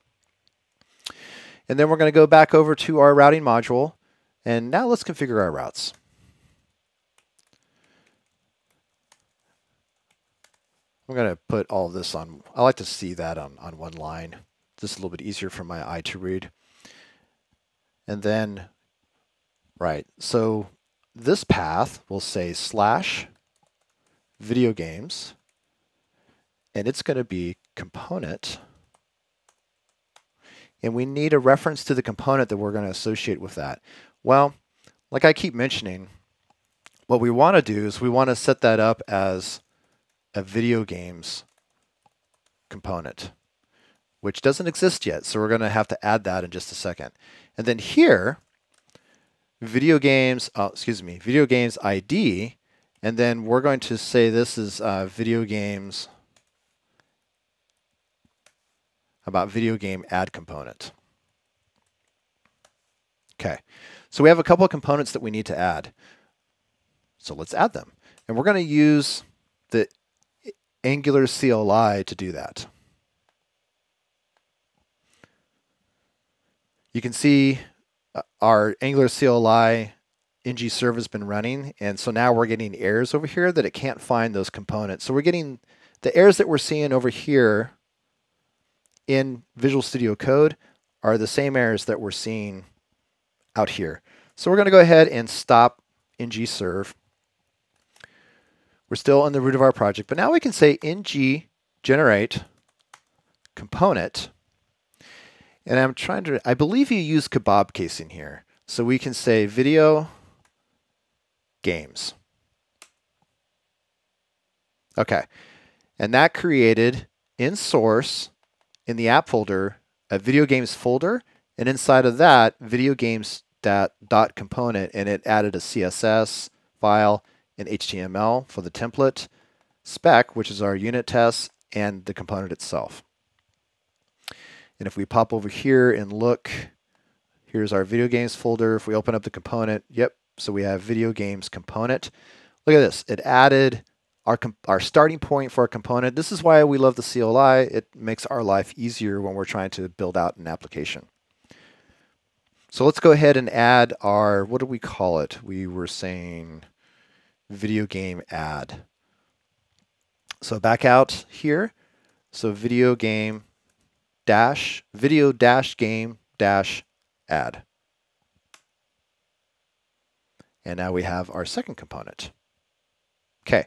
And then we're going to go back over to our routing module, and now let's configure our routes. I'm going to put all of this on, I like to see that on, on one line. Just a little bit easier for my eye to read. And then, right, so this path will say slash video games, and it's going to be component. And we need a reference to the component that we're going to associate with that. Well, like I keep mentioning, what we want to do is we want to set that up as a video games component, which doesn't exist yet. So we're going to have to add that in just a second. And then here, video games, oh, excuse me, video games I D, and then we're going to say this is uh, video games, about video game add component. Okay, so we have a couple of components that we need to add. So let's add them. And we're going to use the Angular C L I to do that. You can see our Angular C L I ng serve has been running, and so now we're getting errors over here that it can't find those components. So we're getting the errors that we're seeing over here in Visual Studio Code are the same errors that we're seeing out here. So we're going to go ahead and stop ng serve. We're still on the root of our project, but now we can say ng generate component. And I'm trying to, I believe you use kebab casing here. So we can say video games. Okay. And that created in source in the app folder a video games folder. And inside of that, video games dot, dot component. And it added a C S S file and H T M L for the template spec, which is our unit test, and the component itself. And if we pop over here and look, here's our video games folder. If we open up the component, yep, so we have video games component. Look at this. It added our, our starting point for our component. This is why we love the C L I. It makes our life easier when we're trying to build out an application. So let's go ahead and add our, what do we call it? We were saying video game add. So back out here. So video game dash video dash game dash add. And now we have our second component. Okay.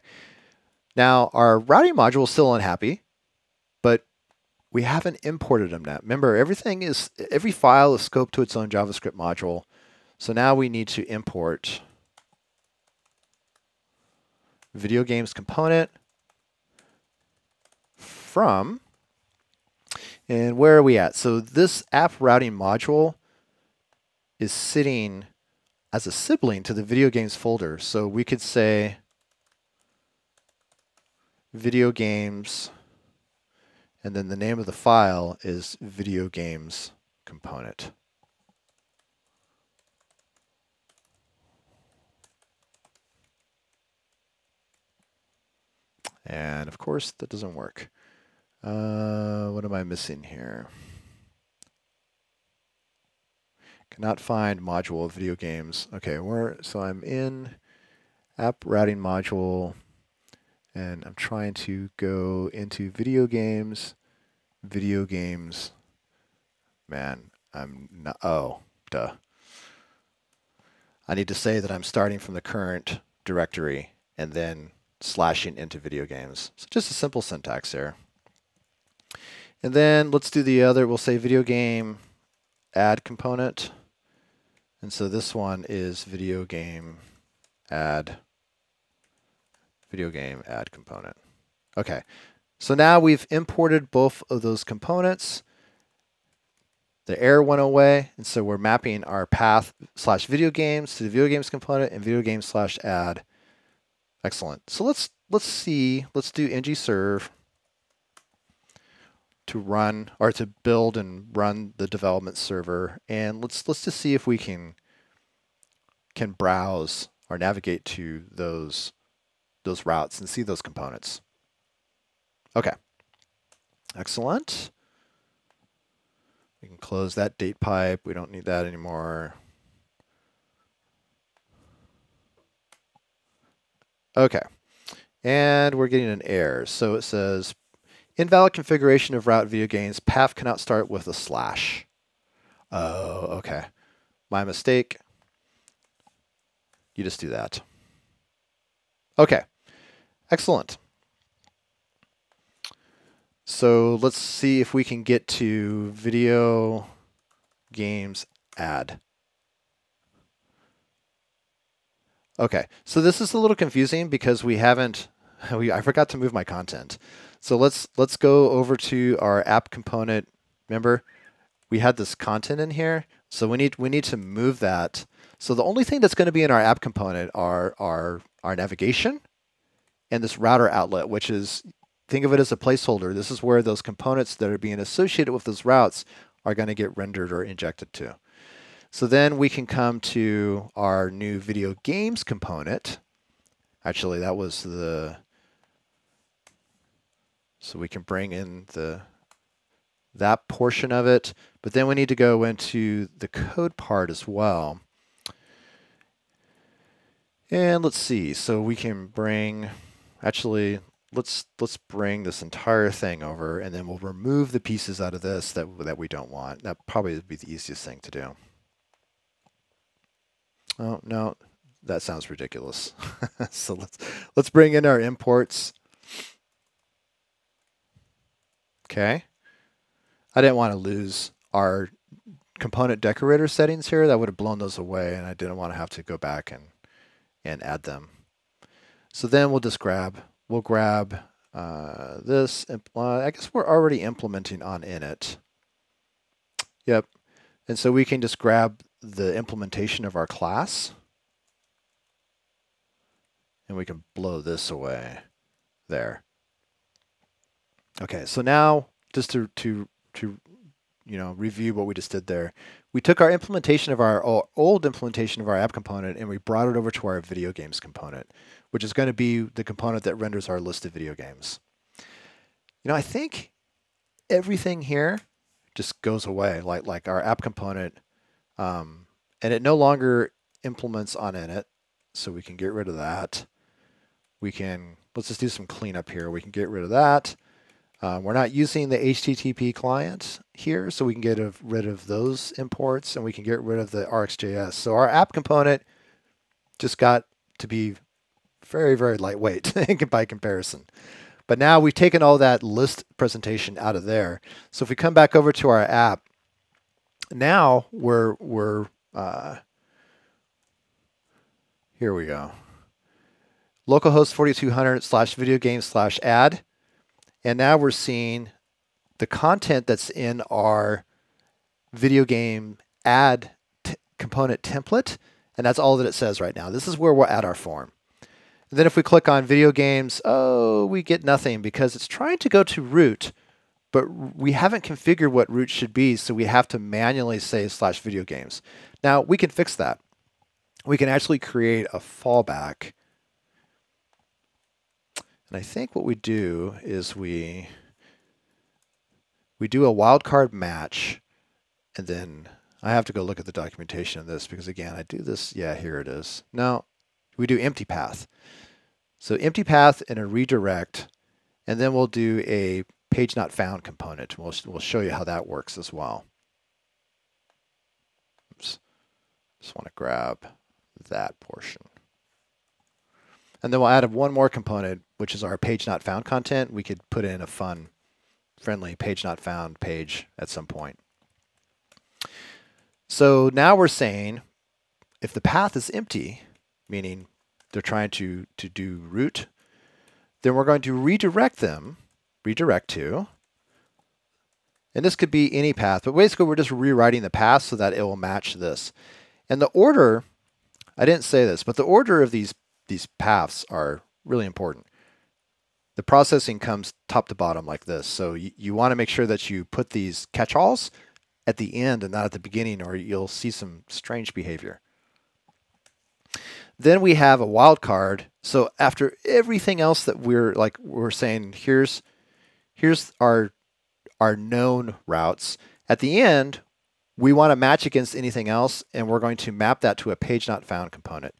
Now our routing module is still unhappy, but we haven't imported them yet. Remember, everything is, every file is scoped to its own JavaScript module. So now we need to import video games component from. And where are we at? So this app routing module is sitting as a sibling to the video games folder. So we could say video games, and then the name of the file is video games component. And of course, that doesn't work. Uh, what am I missing here? Cannot find module of video games. Okay, where, so I'm in app routing module, and I'm trying to go into video games, video games. Man, I'm not, oh, duh. I need to say that I'm starting from the current directory and then slashing into video games. So just a simple syntax there. And then let's do the other, we'll say video game add component. And so this one is video game add, video game add component. Okay, so now we've imported both of those components. The error went away, and so we're mapping our path slash video games to the video games component and video game slash add. Excellent. So let's let's see, let's do ng serve to run or to build and run the development server, and let's let's just see if we can can browse or navigate to those those routes and see those components. Okay, excellent. We can close that date pipe. We don't need that anymore. Okay, and we're getting an error. So it says, invalid configuration of route view gains, path cannot start with a slash. Oh, okay, my mistake. You just do that. Okay, excellent. So let's see if we can get to video games add. Okay, so this is a little confusing because we haven't, we, I forgot to move my content. So let's let's go over to our app component. Remember, we had this content in here, so we need we need to move that. So the only thing that's going to be in our app component are our our navigation and this router outlet, which is, think of it as a placeholder. This is where those components that are being associated with those routes are going to get rendered or injected to. So then we can come to our new video games component. Actually, that was the, so we can bring in the that portion of it, but then we need to go into the code part as well. And let's see, so we can bring, actually, let's let's bring this entire thing over, and then we'll remove the pieces out of this that, that we don't want. That probably would be the easiest thing to do. Oh, no, that sounds ridiculous. So let's let's bring in our imports. Okay. I didn't want to lose our component decorator settings here. That would have blown those away, and I didn't want to have to go back and, and add them. So then we'll just grab, we'll grab uh, this. Uh, I guess we're already implementing on init. Yep. And so we can just grab the implementation of our class, and we can blow this away there. Okay, so now just to to to you know review what we just did there, we took our implementation of our, our old implementation of our app component, and we brought it over to our video games component, which is going to be the component that renders our list of video games. You know, I think everything here just goes away, like like our app component. Um, and it no longer implements on init, so we can get rid of that. We can, let's just do some cleanup here. We can get rid of that. Uh, we're not using the H T T P client here, so we can get rid of those imports, and we can get rid of the RxJS. So our app component just got to be very, very lightweight by comparison. But now we've taken all that list presentation out of there. So if we come back over to our app, now we're we're uh, here we go. Localhost forty-two hundred slash video game slash add, and now we're seeing the content that's in our video game add t component template, and that's all that it says right now. This is where we'll add our form. And then if we click on video games, oh, we get nothing because it's trying to go to root. But we haven't configured what root should be, so we have to manually say slash video games. Now, we can fix that. We can actually create a fallback. And I think what we do is we, we do a wildcard match, and then I have to go look at the documentation of this because, again, I do this. Yeah, here it is. Now, we do empty path. So empty path and a redirect, and then we'll do a page not found component. We'll, we'll show you how that works as well. Oops. Just want to grab that portion. And then we'll add one more component, which is our page not found content. We could put in a fun, friendly page not found page at some point. So now we're saying if the path is empty, meaning they're trying to, to do root, then we're going to redirect them redirect to, and this could be any path, but basically we're just rewriting the path so that it will match this. And the order, I didn't say this, but the order of these, these paths are really important. The processing comes top to bottom like this, so you, you want to make sure that you put these catch-alls at the end and not at the beginning, or you'll see some strange behavior. Then we have a wildcard. So after everything else that we're like we're saying, here's here's our our known routes. At the end, we want to match against anything else, and we're going to map that to a page not found component.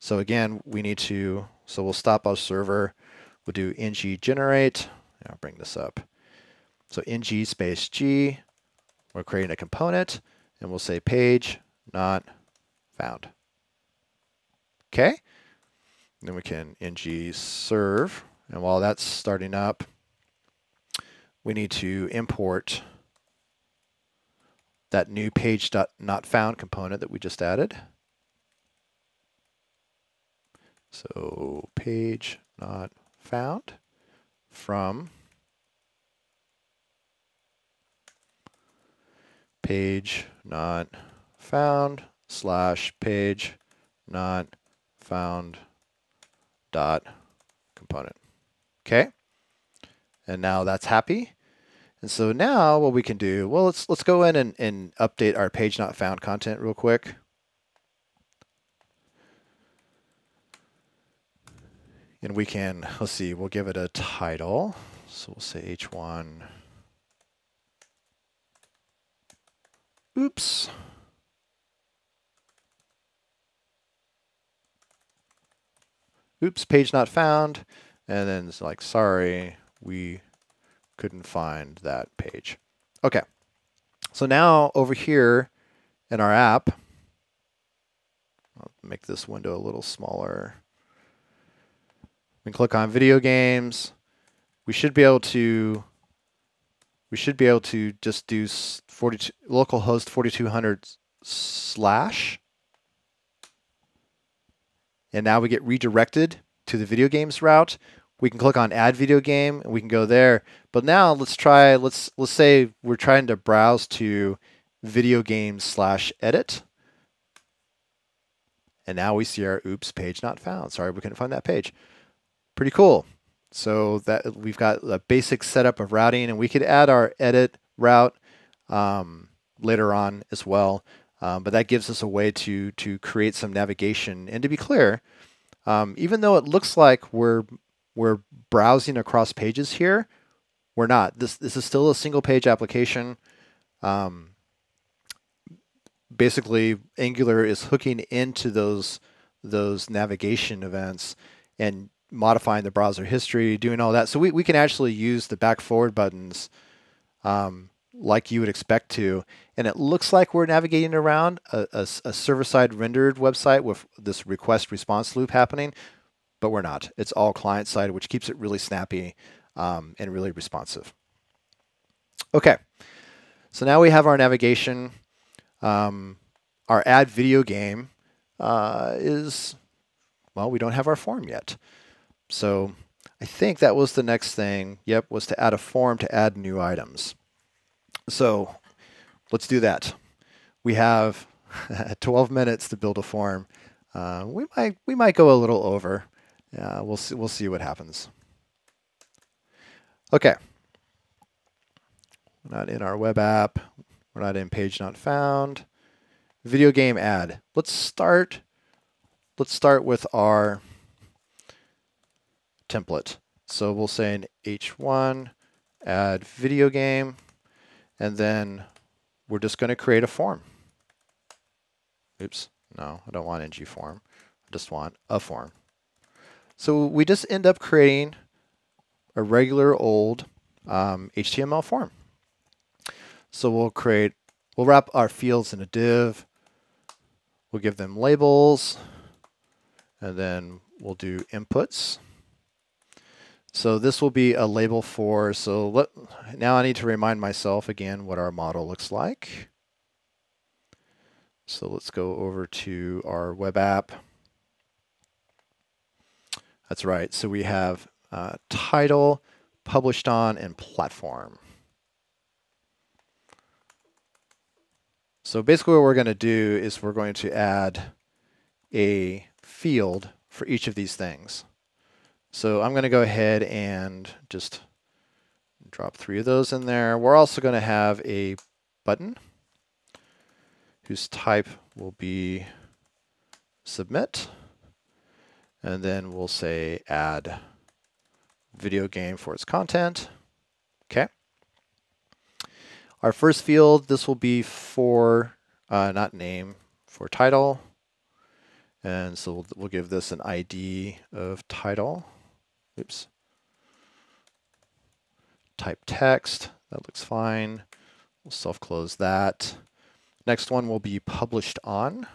So again, we need to, so we'll stop our server. We'll do ng generate. I'll bring this up. So ng space g. We're creating a component, and we'll say page not found. Okay. Then we can ng serve. And while that's starting up, we need to import that new page not found component that we just added. So page not found from page not found slash page not found dot component. Okay. And now that's happy. And so now what we can do, well, let's let's go in and, and update our page not found content real quick. And we can, let's see, we'll give it a title. So we'll say H one. Oops. Oops, page not found. And then it's like, sorry, we couldn't find that page. Okay. So now over here in our app, I'll make this window a little smaller. We can click on video games. We should be able to we should be able to just do forty-two localhost forty-two hundred slash. And now we get redirected to the video games route. We can click on add video game and we can go there. But now let's try, let's let's say we're trying to browse to video games slash edit. And now we see our oops page not found. Sorry, we couldn't find that page. Pretty cool. So that we've got a basic setup of routing, and we could add our edit route um, later on as well. Um, but that gives us a way to to create some navigation. And to be clear, um, even though it looks like we're we're browsing across pages here, we're not. This this is still a single page application. Um, basically, Angular is hooking into those those navigation events and modifying the browser history, doing all that. So we, we can actually use the back forward buttons um, like you would expect to. And it looks like we're navigating around a, a, a server-side rendered website with this request response loop happening, but we're not. It's all client-side, which keeps it really snappy um, and really responsive. Okay, so now we have our navigation. Um, our add video game uh, is, well, we don't have our form yet. So I think that was the next thing, yep, was to add a form to add new items. So let's do that. We have twelve minutes to build a form. Uh, we might we might go a little over. Uh, we'll see we'll see what happens. Okay. We're not in our web app. We're not in page not found. Video game ad. Let's start. Let's start with our template. So we'll say in H one add video game, and then we're just going to create a form. Oops. No, I don't want ng form. I just want a form. So we just end up creating a regular old um, H T M L form. So we'll create, we'll wrap our fields in a div. We'll give them labels, and then we'll do inputs. So this will be a label for, so let, now I need to remind myself again what our model looks like. So let's go over to our web app. That's right. So we have uh, title, published on, and platform. So basically what we're going to do is we're going to add a field for each of these things. So I'm going to go ahead and just drop three of those in there. We're also going to have a button whose type will be submit, and then we'll say add video game for its content. Okay. Our first field, this will be for, uh, not name, for title. And so we'll, we'll give this an I D of title. Oops. Type text, that looks fine. We'll self-close that. Next one will be published on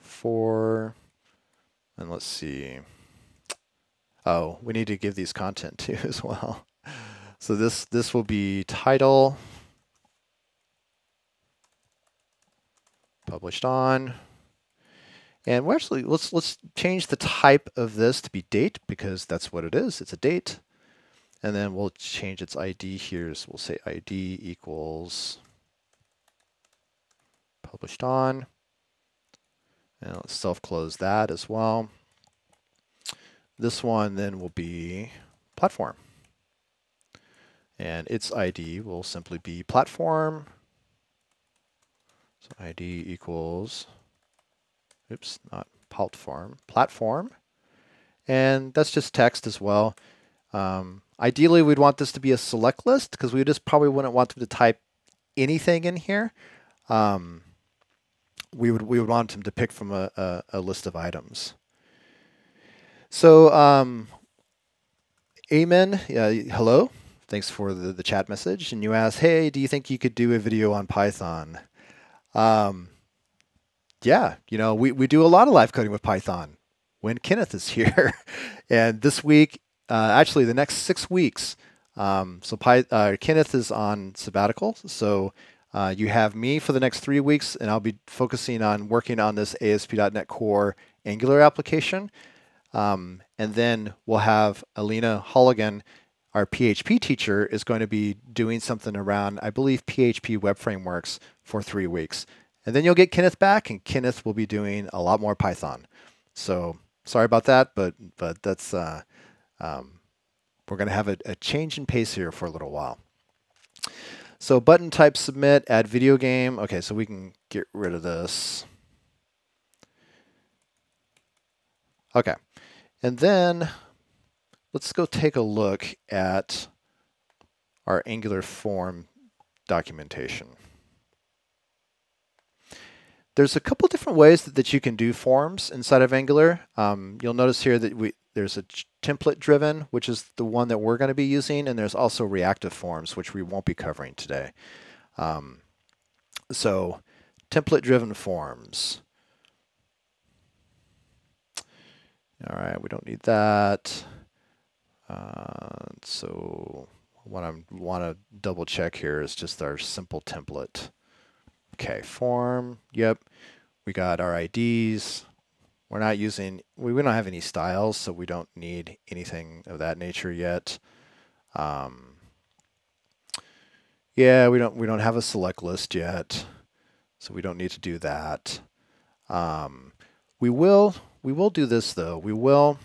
for, and let's see. Oh, we need to give these content too as well. So this, this will be title, published on. And we're actually, let's, let's change the type of this to be date because that's what it is, it's a date. And then we'll change its I D here. So we'll say I D equals published on. And let's self-close that as well. This one then will be platform. And its I D will simply be platform. So I D equals, oops, not platform, platform. And that's just text as well. Um, ideally, we'd want this to be a select list because we just probably wouldn't want them to type anything in here. Um, we would we would want them to pick from a, a, a list of items. So, um, Amen, uh, hello, thanks for the, the chat message. And you asked, hey, do you think you could do a video on Python? Um, yeah, you know, we, we do a lot of live coding with Python when Kenneth is here. And this week, Uh, actually, the next six weeks. Um, so Pi uh, Kenneth is on sabbatical, so uh, you have me for the next three weeks, and I'll be focusing on working on this A S P dot NET Core Angular application. Um, and then we'll have Alina Holligan, our P H P teacher, is going to be doing something around, I believe, P H P web frameworks for three weeks. And then you'll get Kenneth back, and Kenneth will be doing a lot more Python. So sorry about that, but but that's... Uh, Um, we're going to have a, a change in pace here for a little while. So button type submit, add video game. Okay, so we can get rid of this. Okay, and then let's go take a look at our Angular form documentation. There's a couple different ways that, that you can do forms inside of Angular. Um, you'll notice here that we there's a template driven, which is the one that we're going to be using, and there's also reactive forms, which we won't be covering today. Um, so template driven forms. All right, we don't need that. Uh, so what I want to double check here is just our simple template. Okay, form, yep. We got our I Ds. We're not using, we, we don't have any styles, so we don't need anything of that nature yet. Um, yeah, we don't, we don't have a select list yet, so we don't need to do that. Um, we will, we will do this though. We will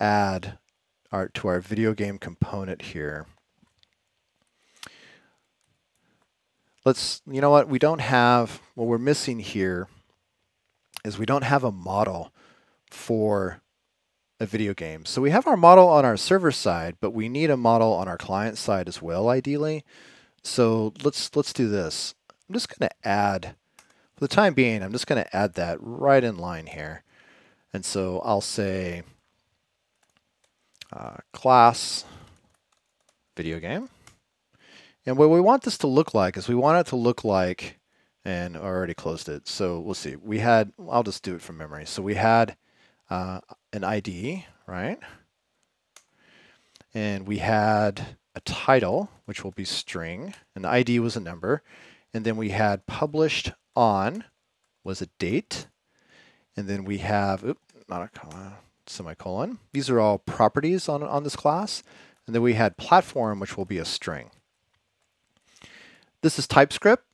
add our, to our video game component here. Let's, you know what, we don't have, what we're missing here is we don't have a model for a video game. So we have our model on our server side, but we need a model on our client side as well, ideally. So let's, let's do this. I'm just gonna add, for the time being, I'm just gonna add that right in line here. And so I'll say uh, class video game. And what we want this to look like is we want it to look like, and I already closed it, so we'll see. We had, I'll just do it from memory. So we had uh, an I D, right? And we had a title, which will be string, and the I D was a number. And then we had published on was a date. And then we have, oops, not a comma, semicolon. These are all properties on, on this class. And then we had platform, which will be a string. This is TypeScript.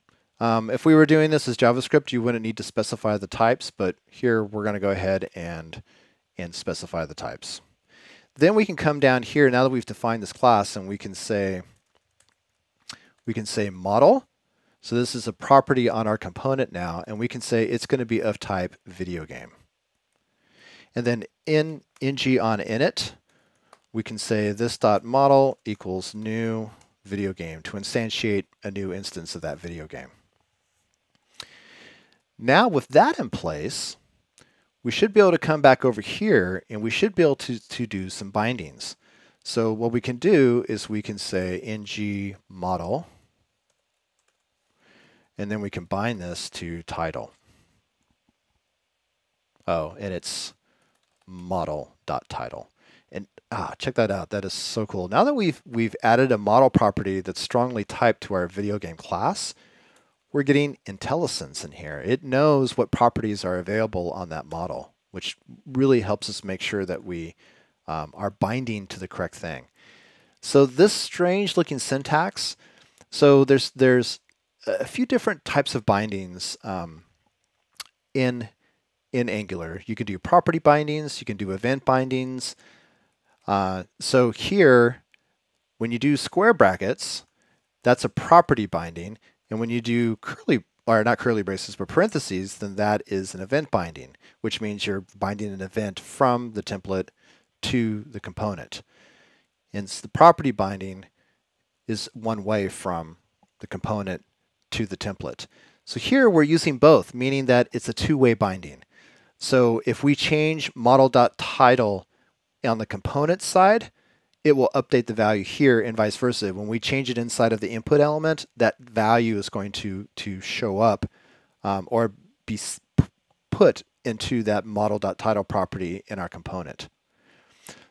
Um, if we were doing this as JavaScript, you wouldn't need to specify the types, but here we're going to go ahead and, and specify the types. Then we can come down here, now that we've defined this class, and we can say, we can say model. So this is a property on our component now, and we can say it's going to be of type video game. And then in ng on init, we can say this.model equals new video game to instantiate a new instance of that video game. Now with that in place, we should be able to come back over here and we should be able to, to do some bindings. So what we can do is we can say ng model, and then we can bind this to title. Oh, and it's model.title. And ah, check that out. That is so cool. Now that we've we've added a model property that's strongly typed to our video game class, we're getting IntelliSense in here. It knows what properties are available on that model, which really helps us make sure that we um, are binding to the correct thing. So this strange looking syntax, so there's, there's a few different types of bindings um, in, in Angular. You can do property bindings, you can do event bindings. Uh, so here, when you do square brackets, that's a property binding. And when you do curly, or not curly braces, but parentheses, then that is an event binding, which means you're binding an event from the template to the component. And the property binding is one way from the component to the template. So here we're using both, meaning that it's a two-way binding. So if we change model.title on the component side, it will update the value here and vice versa. When we change it inside of the input element, that value is going to, to show up um, or be put into that model.title property in our component.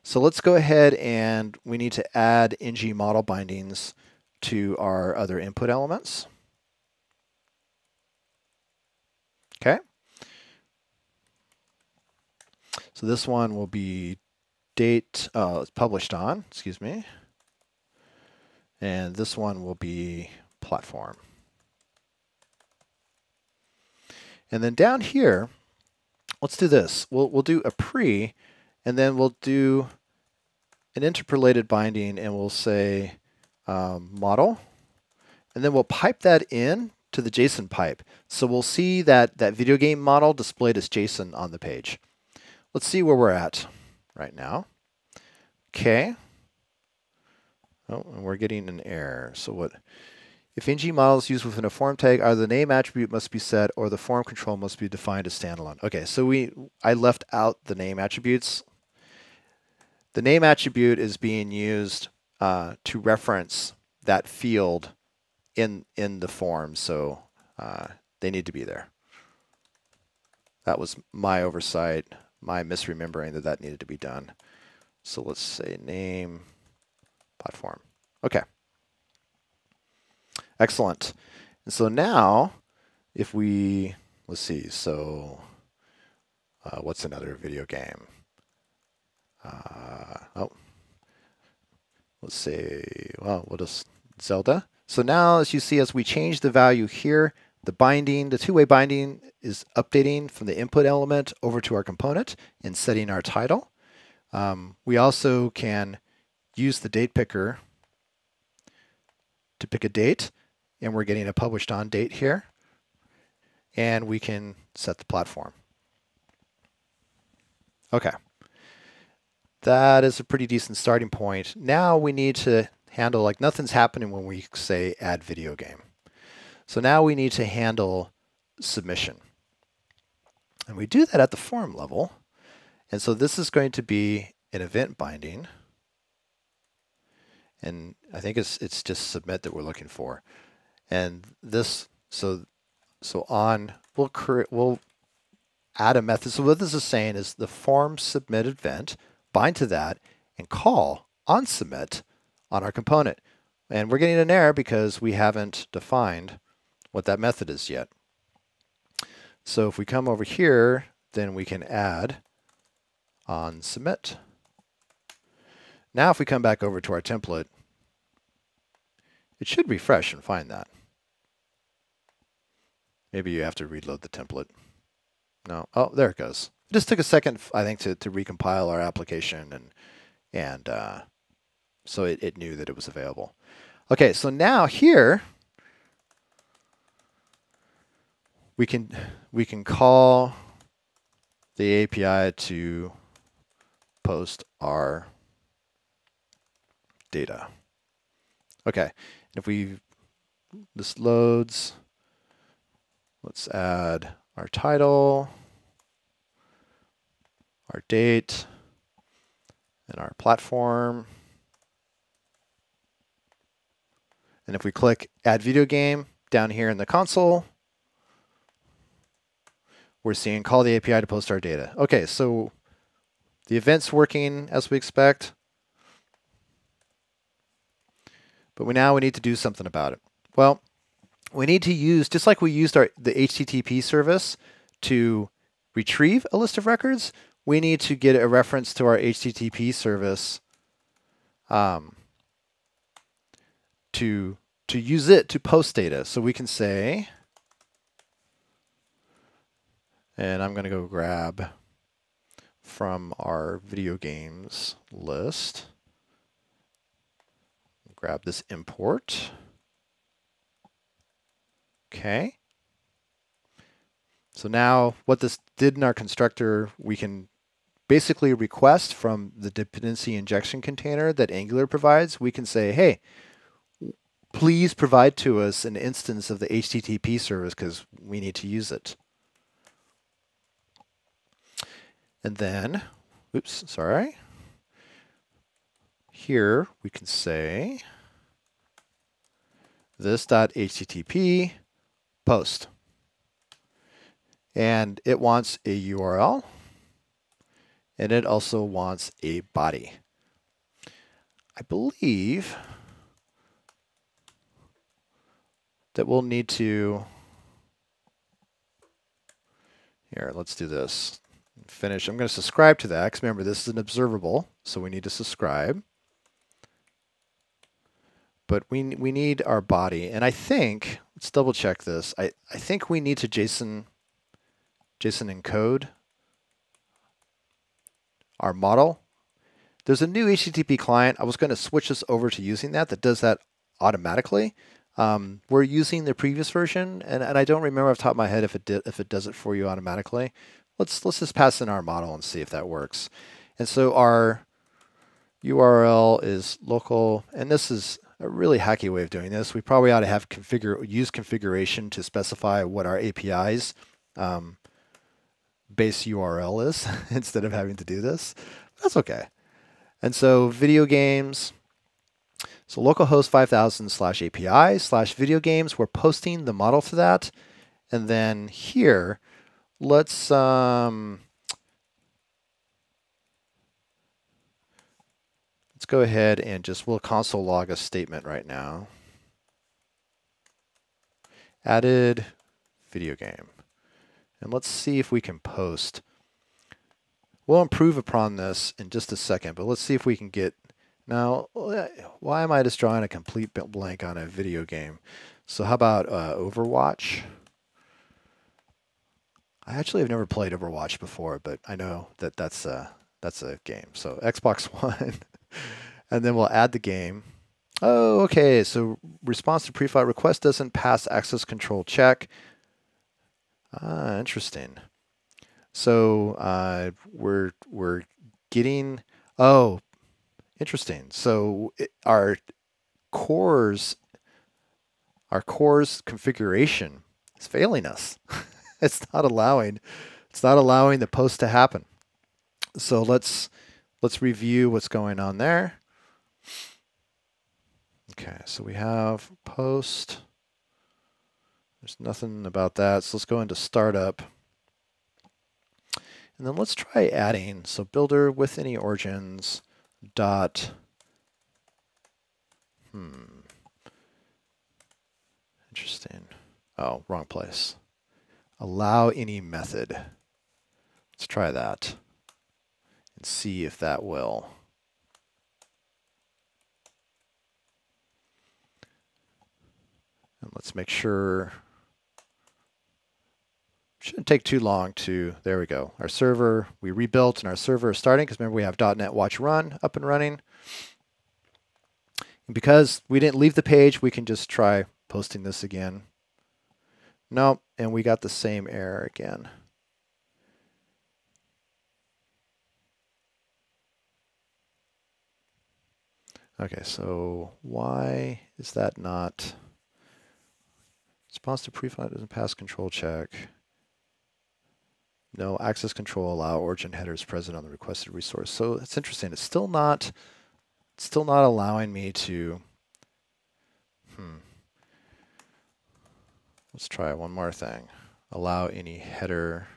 So let's go ahead and we need to add ng model bindings to our other input elements. Okay. So this one will be date, uh, published on, excuse me. And this one will be platform. And then down here, let's do this. We'll, we'll do a pre, and then we'll do an interpolated binding, and we'll say um, model. And then we'll pipe that in to the JSON pipe. So we'll see that, that video game model displayed as JSON on the page. Let's see where we're at right now. Okay. Oh, and we're getting an error. So what if ng model is used within a form tag, either the name attribute must be set or the form control must be defined as standalone. Okay, so we I left out the name attributes. The name attribute is being used uh, to reference that field in in the form, so uh, they need to be there. That was my oversight. My misremembering that that needed to be done. So let's say name platform. Okay. Excellent. And so now if we, let's see, so uh, what's another video game? Uh, oh, let's say, well, we'll just Zelda. So now as you see, as we change the value here, the binding, the two-way binding is updating from the input element over to our component and setting our title. Um, we also can use the date picker to pick a date, and we're getting a published on date here. And we can set the platform. Okay. That is a pretty decent starting point. Now we need to handle, like nothing's happening when we say add video game. So now we need to handle submission. And we do that at the form level. And so this is going to be an event binding. And I think it's it's just submit that we're looking for. And this, so so on, we'll create, we'll add a method. So what this is saying is the form submit event, bind to that, and call on submit on our component. And we're getting an error because we haven't defined what that method is yet. So if we come over here, then we can add on submit. Now if we come back over to our template, it should refresh and find that. Maybe you have to reload the template. No, oh, there it goes. It just took a second, I think, to, to recompile our application, and, and uh, so it, it knew that it was available. Okay, so now here, we can we can call the A P I to post our data. Okay, if we this loads, let's add our title, our date, and our platform. And if we click Add Video Game down here in the console, we're seeing call the A P I to post our data. Okay, so the event's working as we expect, but we now we need to do something about it. Well, we need to use, just like we used our, the H T T P service to retrieve a list of records, we need to get a reference to our H T T P service um, to to use it to post data. So we can say, and I'm going to go grab from our video games list, grab this import. Okay. So now what this did in our constructor, we can basically request from the dependency injection container that Angular provides, we can say, hey, please provide to us an instance of the H T T P service because we need to use it. And then, oops, sorry. Here we can say this.http post. And it wants a U R L. And it also wants a body. I believe that we'll need to, here, let's do this. Finish. I'm going to subscribe to that because remember, this is an observable, so we need to subscribe. But we, we need our body. And I think, let's double check this. I, I think we need to JSON, JSON encode our model. There's a new H T T P client. I was going to switch this over to using that. That does that automatically. Um, we're using the previous version, and, and I don't remember off the top of my head if it did, if it does it for you automatically. Let's let's just pass in our model and see if that works. And so our U R L is local, and this is a really hacky way of doing this. We probably ought to have configure use configuration to specify what our A P I's um, base U R L is instead of having to do this. That's okay. And so video games. So localhost five thousand slash A P I slash video games, we're posting the model to that. And then here, let's, um, let's go ahead and just, we'll console log a statement right now. Added video game. And let's see if we can post. We'll improve upon this in just a second, but let's see if we can get. Now, why am I just drawing a complete blank on a video game? So how about uh, Overwatch? I actually have never played Overwatch before, but I know that that's a, that's a game. So Xbox One, and then we'll add the game. Oh, okay, so response to pre-flight request doesn't pass access control check. Ah, interesting. So uh, we're, we're getting, oh, interesting. So it, our cores, our cores configuration is failing us. It's not allowing, it's not allowing the post to happen. So let's let's review what's going on there. Okay, so we have post. There's nothing about that. So let's go into startup. And then let's try adding. So builder with any origins. Dot, hmm, interesting. Oh, wrong place. Allow any method. Let's try that and see if that will. And let's make sure, shouldn't take too long to, there we go. Our server, we rebuilt and our server is starting because remember we have .NET Watch Run up and running. And because we didn't leave the page, we can just try posting this again. Nope, and we got the same error again. Okay, so why is that not? Response to preflight doesn't pass control check. No, access control allow origin headers present on the requested resource. So it's interesting. It's still not, it's still not allowing me to, hmm. Let's try one more thing. Allow any header.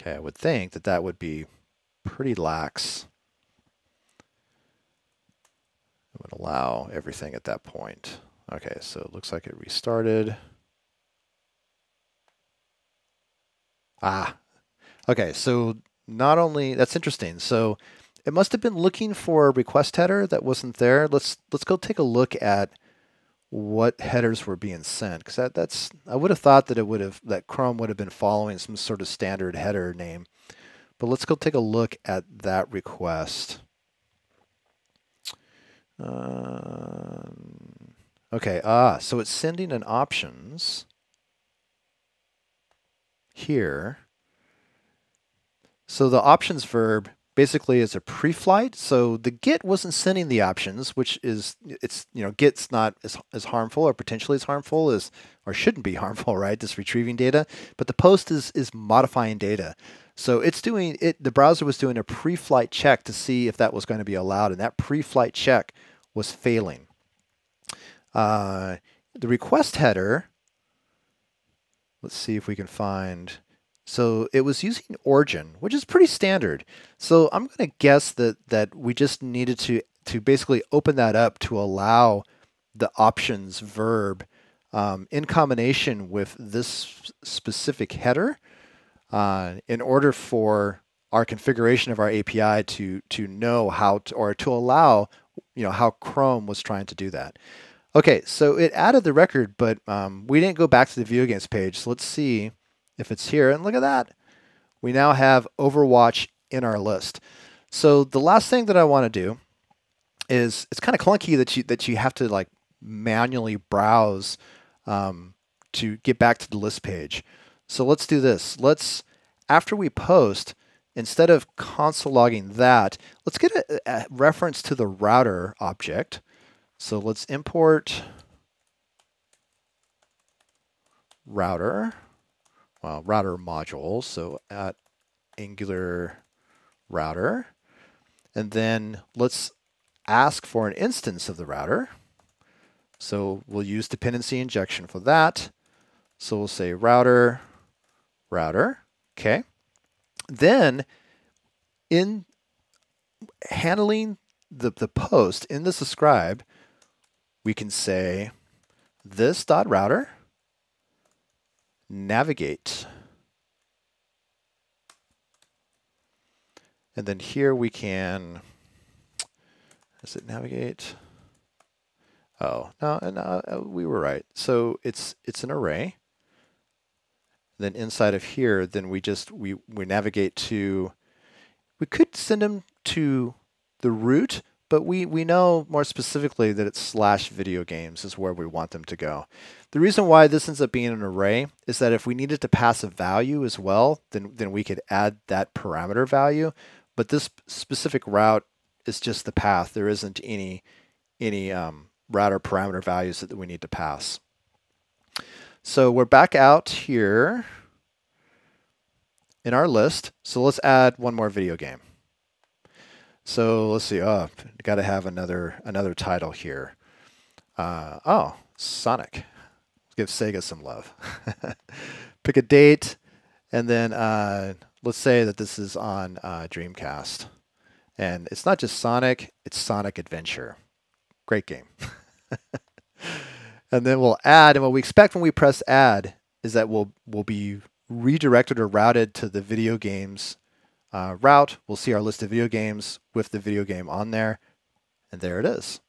Okay, I would think that that would be pretty lax. It would allow everything at that point. Okay, so it looks like it restarted. Ah, okay, so not only, that's interesting. So it must have been looking for a request header that wasn't there. Let's let's go take a look at what headers were being sent, because that, that's, I would have thought that it would have, that Chrome would have been following some sort of standard header name. But let's go take a look at that request. Um, okay, ah, so it's sending an options here. So the options verb basically is a pre-flight. So the GET wasn't sending the options, which is, it's, you know, GET's not as, as harmful or potentially as harmful as, or shouldn't be harmful, right? Just retrieving data. But the POST is, is modifying data. So it's doing, it, the browser was doing a pre-flight check to see if that was going to be allowed. And that pre-flight check was failing. Uh, the request header, let's see if we can find. So it was using origin, which is pretty standard. So I'm going to guess that that we just needed to to basically open that up to allow the options verb um, in combination with this specific header uh, in order for our configuration of our A P I to to know how to, or to allow, you know, how Chrome was trying to do that. Okay, so it added the record, but um, we didn't go back to the view against page. So let's see if it's here, and look at that. We now have Overwatch in our list. So the last thing that I want to do is, it's kind of clunky that you that you have to like manually browse um, to get back to the list page. So let's do this. Let's, after we post, instead of console logging that, let's get a, a reference to the router object. So let's import router. Well, router module, so at Angular router, and then let's ask for an instance of the router. So we'll use dependency injection for that. So we'll say router, router, okay. Then in handling the, the post in this ascribe, we can say this.router navigate. And then here we can, is it navigate? Oh, no, no, we were right. So it's it's an array. Then inside of here, then we just, we, we navigate to, we could send them to the root, but we, we know more specifically that it's slash video games is where we want them to go. The reason why this ends up being an array is that if we needed to pass a value as well, then, then we could add that parameter value. But this specific route is just the path. There isn't any, any um, router parameter values that we need to pass. So we're back out here in our list. So let's add one more video game. So let's see, oh, got to have another another title here. Uh, oh, Sonic. Let's give Sega some love. Pick a date, and then uh, let's say that this is on uh, Dreamcast. And it's not just Sonic, it's Sonic Adventure. Great game. And then we'll add, and what we expect when we press add is that we'll, we'll be redirected or routed to the video games Uh, route. We'll see our list of video games with the video game on there, and there it is.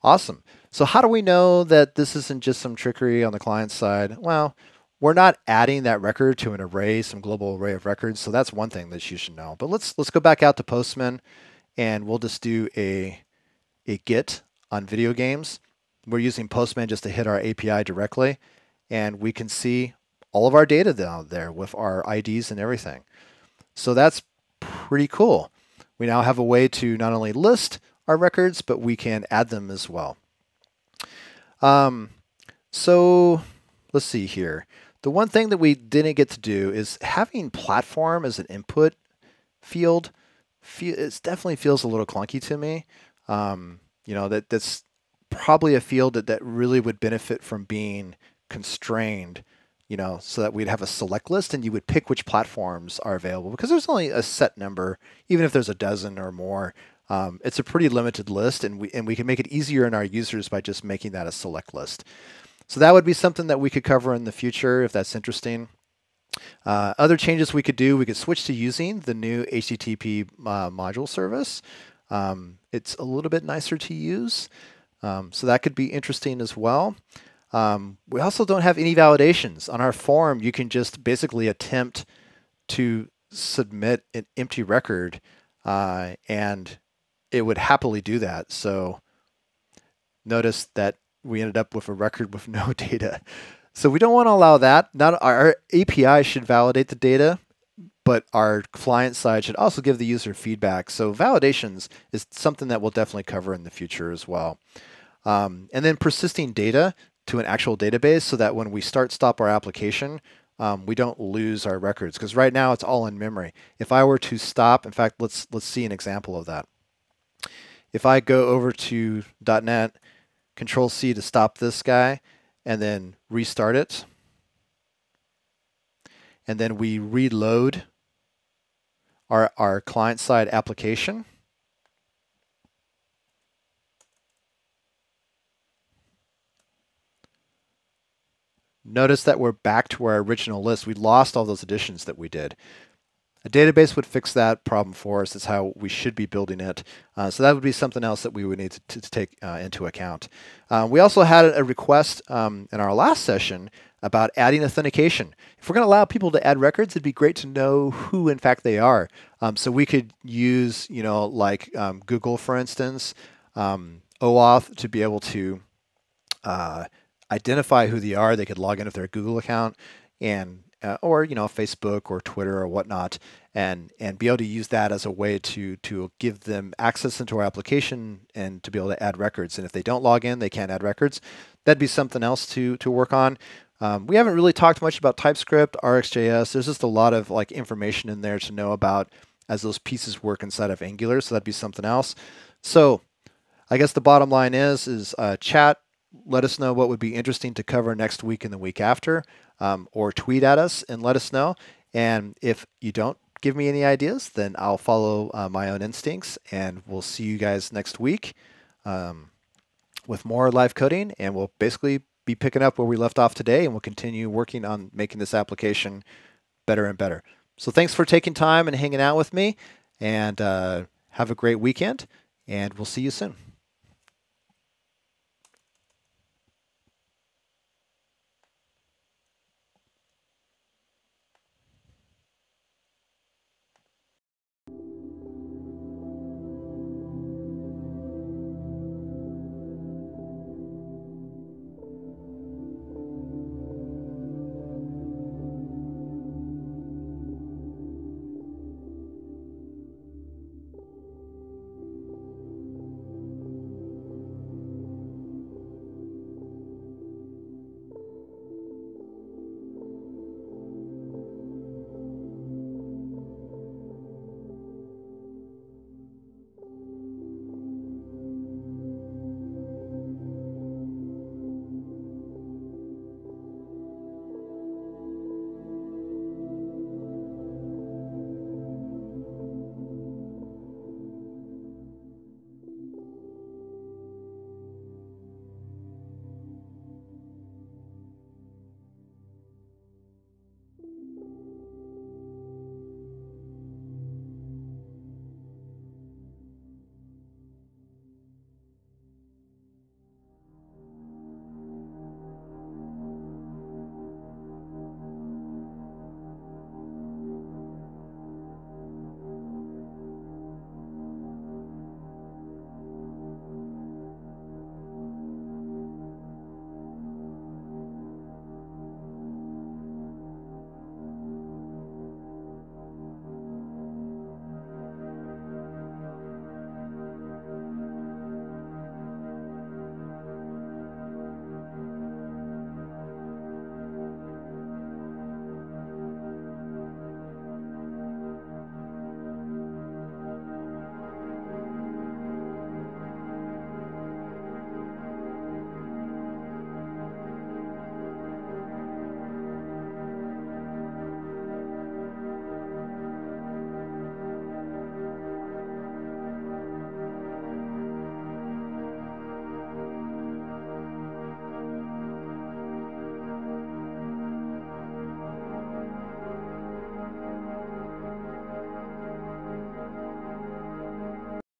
Awesome. So how do we know that this isn't just some trickery on the client side? Well, we're not adding that record to an array, some global array of records, so that's one thing that you should know. But let's let's go back out to Postman, and we'll just do a, a get on video games. We're using Postman just to hit our A P I directly, and we can see all of our data down there with our I Ds and everything. So that's pretty cool. We now have a way to not only list our records, but we can add them as well. Um, so let's see here. The one thing that we didn't get to do is having platform as an input field. It definitely feels a little clunky to me. Um, you know, that that's probably a field that, that really would benefit from being constrained, you know, so that we'd have a select list and you would pick which platforms are available, because there's only a set number. Even if there's a dozen or more, um, it's a pretty limited list, and we, and we can make it easier in our users by just making that a select list. So that would be something that we could cover in the future if that's interesting. Uh, other changes we could do, we could switch to using the new H T T P uh, module service. Um, it's a little bit nicer to use. Um, so that could be interesting as well. Um, we also don't have any validations. On our form, you can just basically attempt to submit an empty record, uh, and it would happily do that. So notice that we ended up with a record with no data. So we don't want to allow that. Not our A P I should validate the data, but our client side should also give the user feedback. So validations is something that we'll definitely cover in the future as well. Um, and then persisting data to an actual database so that when we start stop our application, um, we don't lose our records, because right now it's all in memory. If I were to stop, in fact, let's let's see an example of that. If I go over to dot net, control C to stop this guy, and then restart it. And then we reload our, our client-side application. Notice that we're back to our original list. We lost all those additions that we did. A database would fix that problem for us. That's how we should be building it. Uh, so that would be something else that we would need to, to, to take uh, into account. Uh, we also had a request um, in our last session about adding authentication. If we're going to allow people to add records, it'd be great to know who, in fact, they are. Um, so we could use, you know, like um, Google, for instance, um, OAuth to be able to uh, identify who they are. They could log in with their Google account, and Uh, or, you know, Facebook or Twitter or whatnot, and and be able to use that as a way to to give them access into our application and to be able to add records. And if they don't log in, they can't add records. That'd be something else to to work on. Um, we haven't really talked much about TypeScript, R x J S. There's just a lot of like information in there to know about as those pieces work inside of Angular. So that'd be something else. So I guess the bottom line is is uh, chat. Let us know what would be interesting to cover next week and the week after, um, or tweet at us and let us know. And if you don't give me any ideas, then I'll follow uh, my own instincts, and we'll see you guys next week um, with more live coding. And we'll basically be picking up where we left off today, and we'll continue working on making this application better and better. So thanks for taking time and hanging out with me, and uh, have a great weekend, and we'll see you soon.